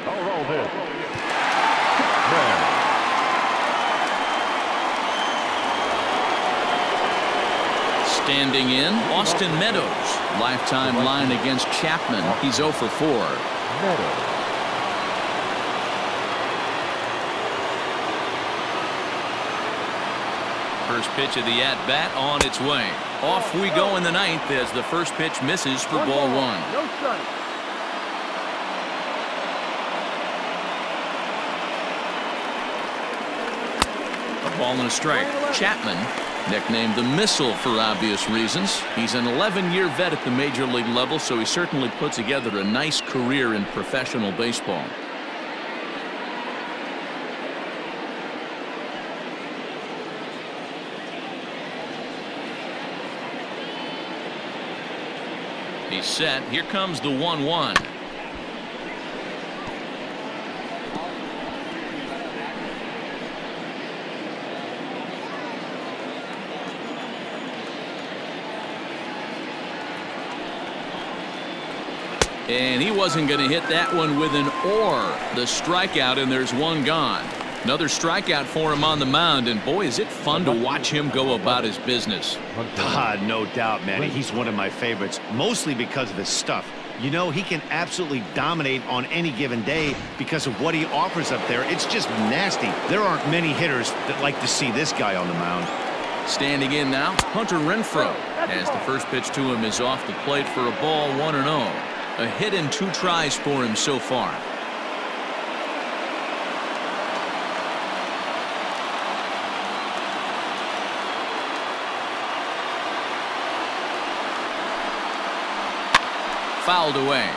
Aroldis Chapman. Standing in, Austin Meadows. Lifetime line against Chapman. He's 0-for-4. first pitch of the at-bat on its way. Off we go in the ninth as the first pitch misses for ball one. A ball and a strike. Chapman, nicknamed the Missile for obvious reasons. He's an 11-year vet at the major league level, so he certainly put together a nice career in professional baseball. He's set. Here comes the 1-1. And he wasn't going to hit that one with an or. The strikeout, and there's one gone. Another strikeout for him on the mound, and boy, is it fun to watch him go about his business. God, no doubt, man. He's one of my favorites, mostly because of his stuff. You know, he can absolutely dominate on any given day because of what he offers up there. It's just nasty. There aren't many hitters that like to see this guy on the mound. Standing in now, Hunter Renfroe, as the first pitch to him is off the plate for a ball, 1-0. A hit and two tries for him so far. Fouled away.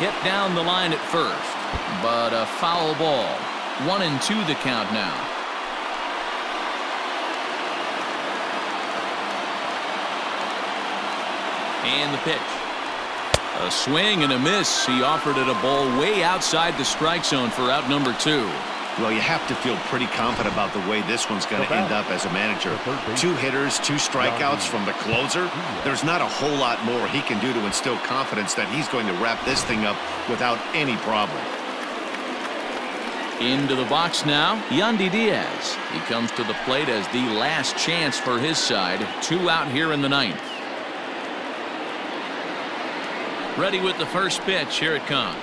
Hit down the line at first, but a foul ball. 1-2 the count now. And the pitch. A swing and a miss. He offered it a ball way outside the strike zone for out number two. Well, you have to feel pretty confident about the way this one's going to end up as a manager. Two hitters, two strikeouts from the closer. There's not a whole lot more he can do to instill confidence that he's going to wrap this thing up without any problem. Into the box now, Yandy Diaz. He comes to the plate as the last chance for his side. Two out here in the ninth. Ready with the first pitch. Here it comes.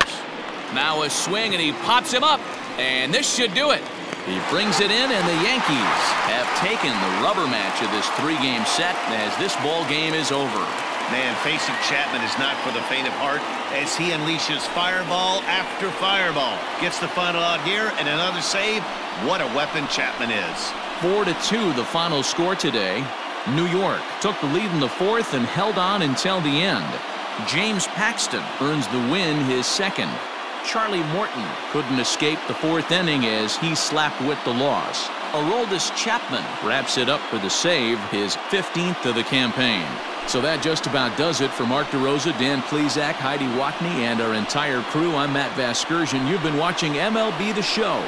Now a swing, and he pops him up. And this should do it. He brings it in, and the Yankees have taken the rubber match of this three-game set as this ball game is over. Man, facing Chapman is not for the faint of heart as he unleashes fireball after fireball. Gets the final out here and another save. What a weapon Chapman is. 4-2 the final score today. New York took the lead in the fourth and held on until the end. James Paxton earns the win, his second. Charlie Morton couldn't escape the fourth inning as he slapped with the loss. Aroldis Chapman wraps it up for the save, his 15th of the campaign. So that just about does it for Mark DeRosa, Dan Plesac, Heidi Watney, and our entire crew. I'm Matt Vasgersian. You've been watching MLB The Show.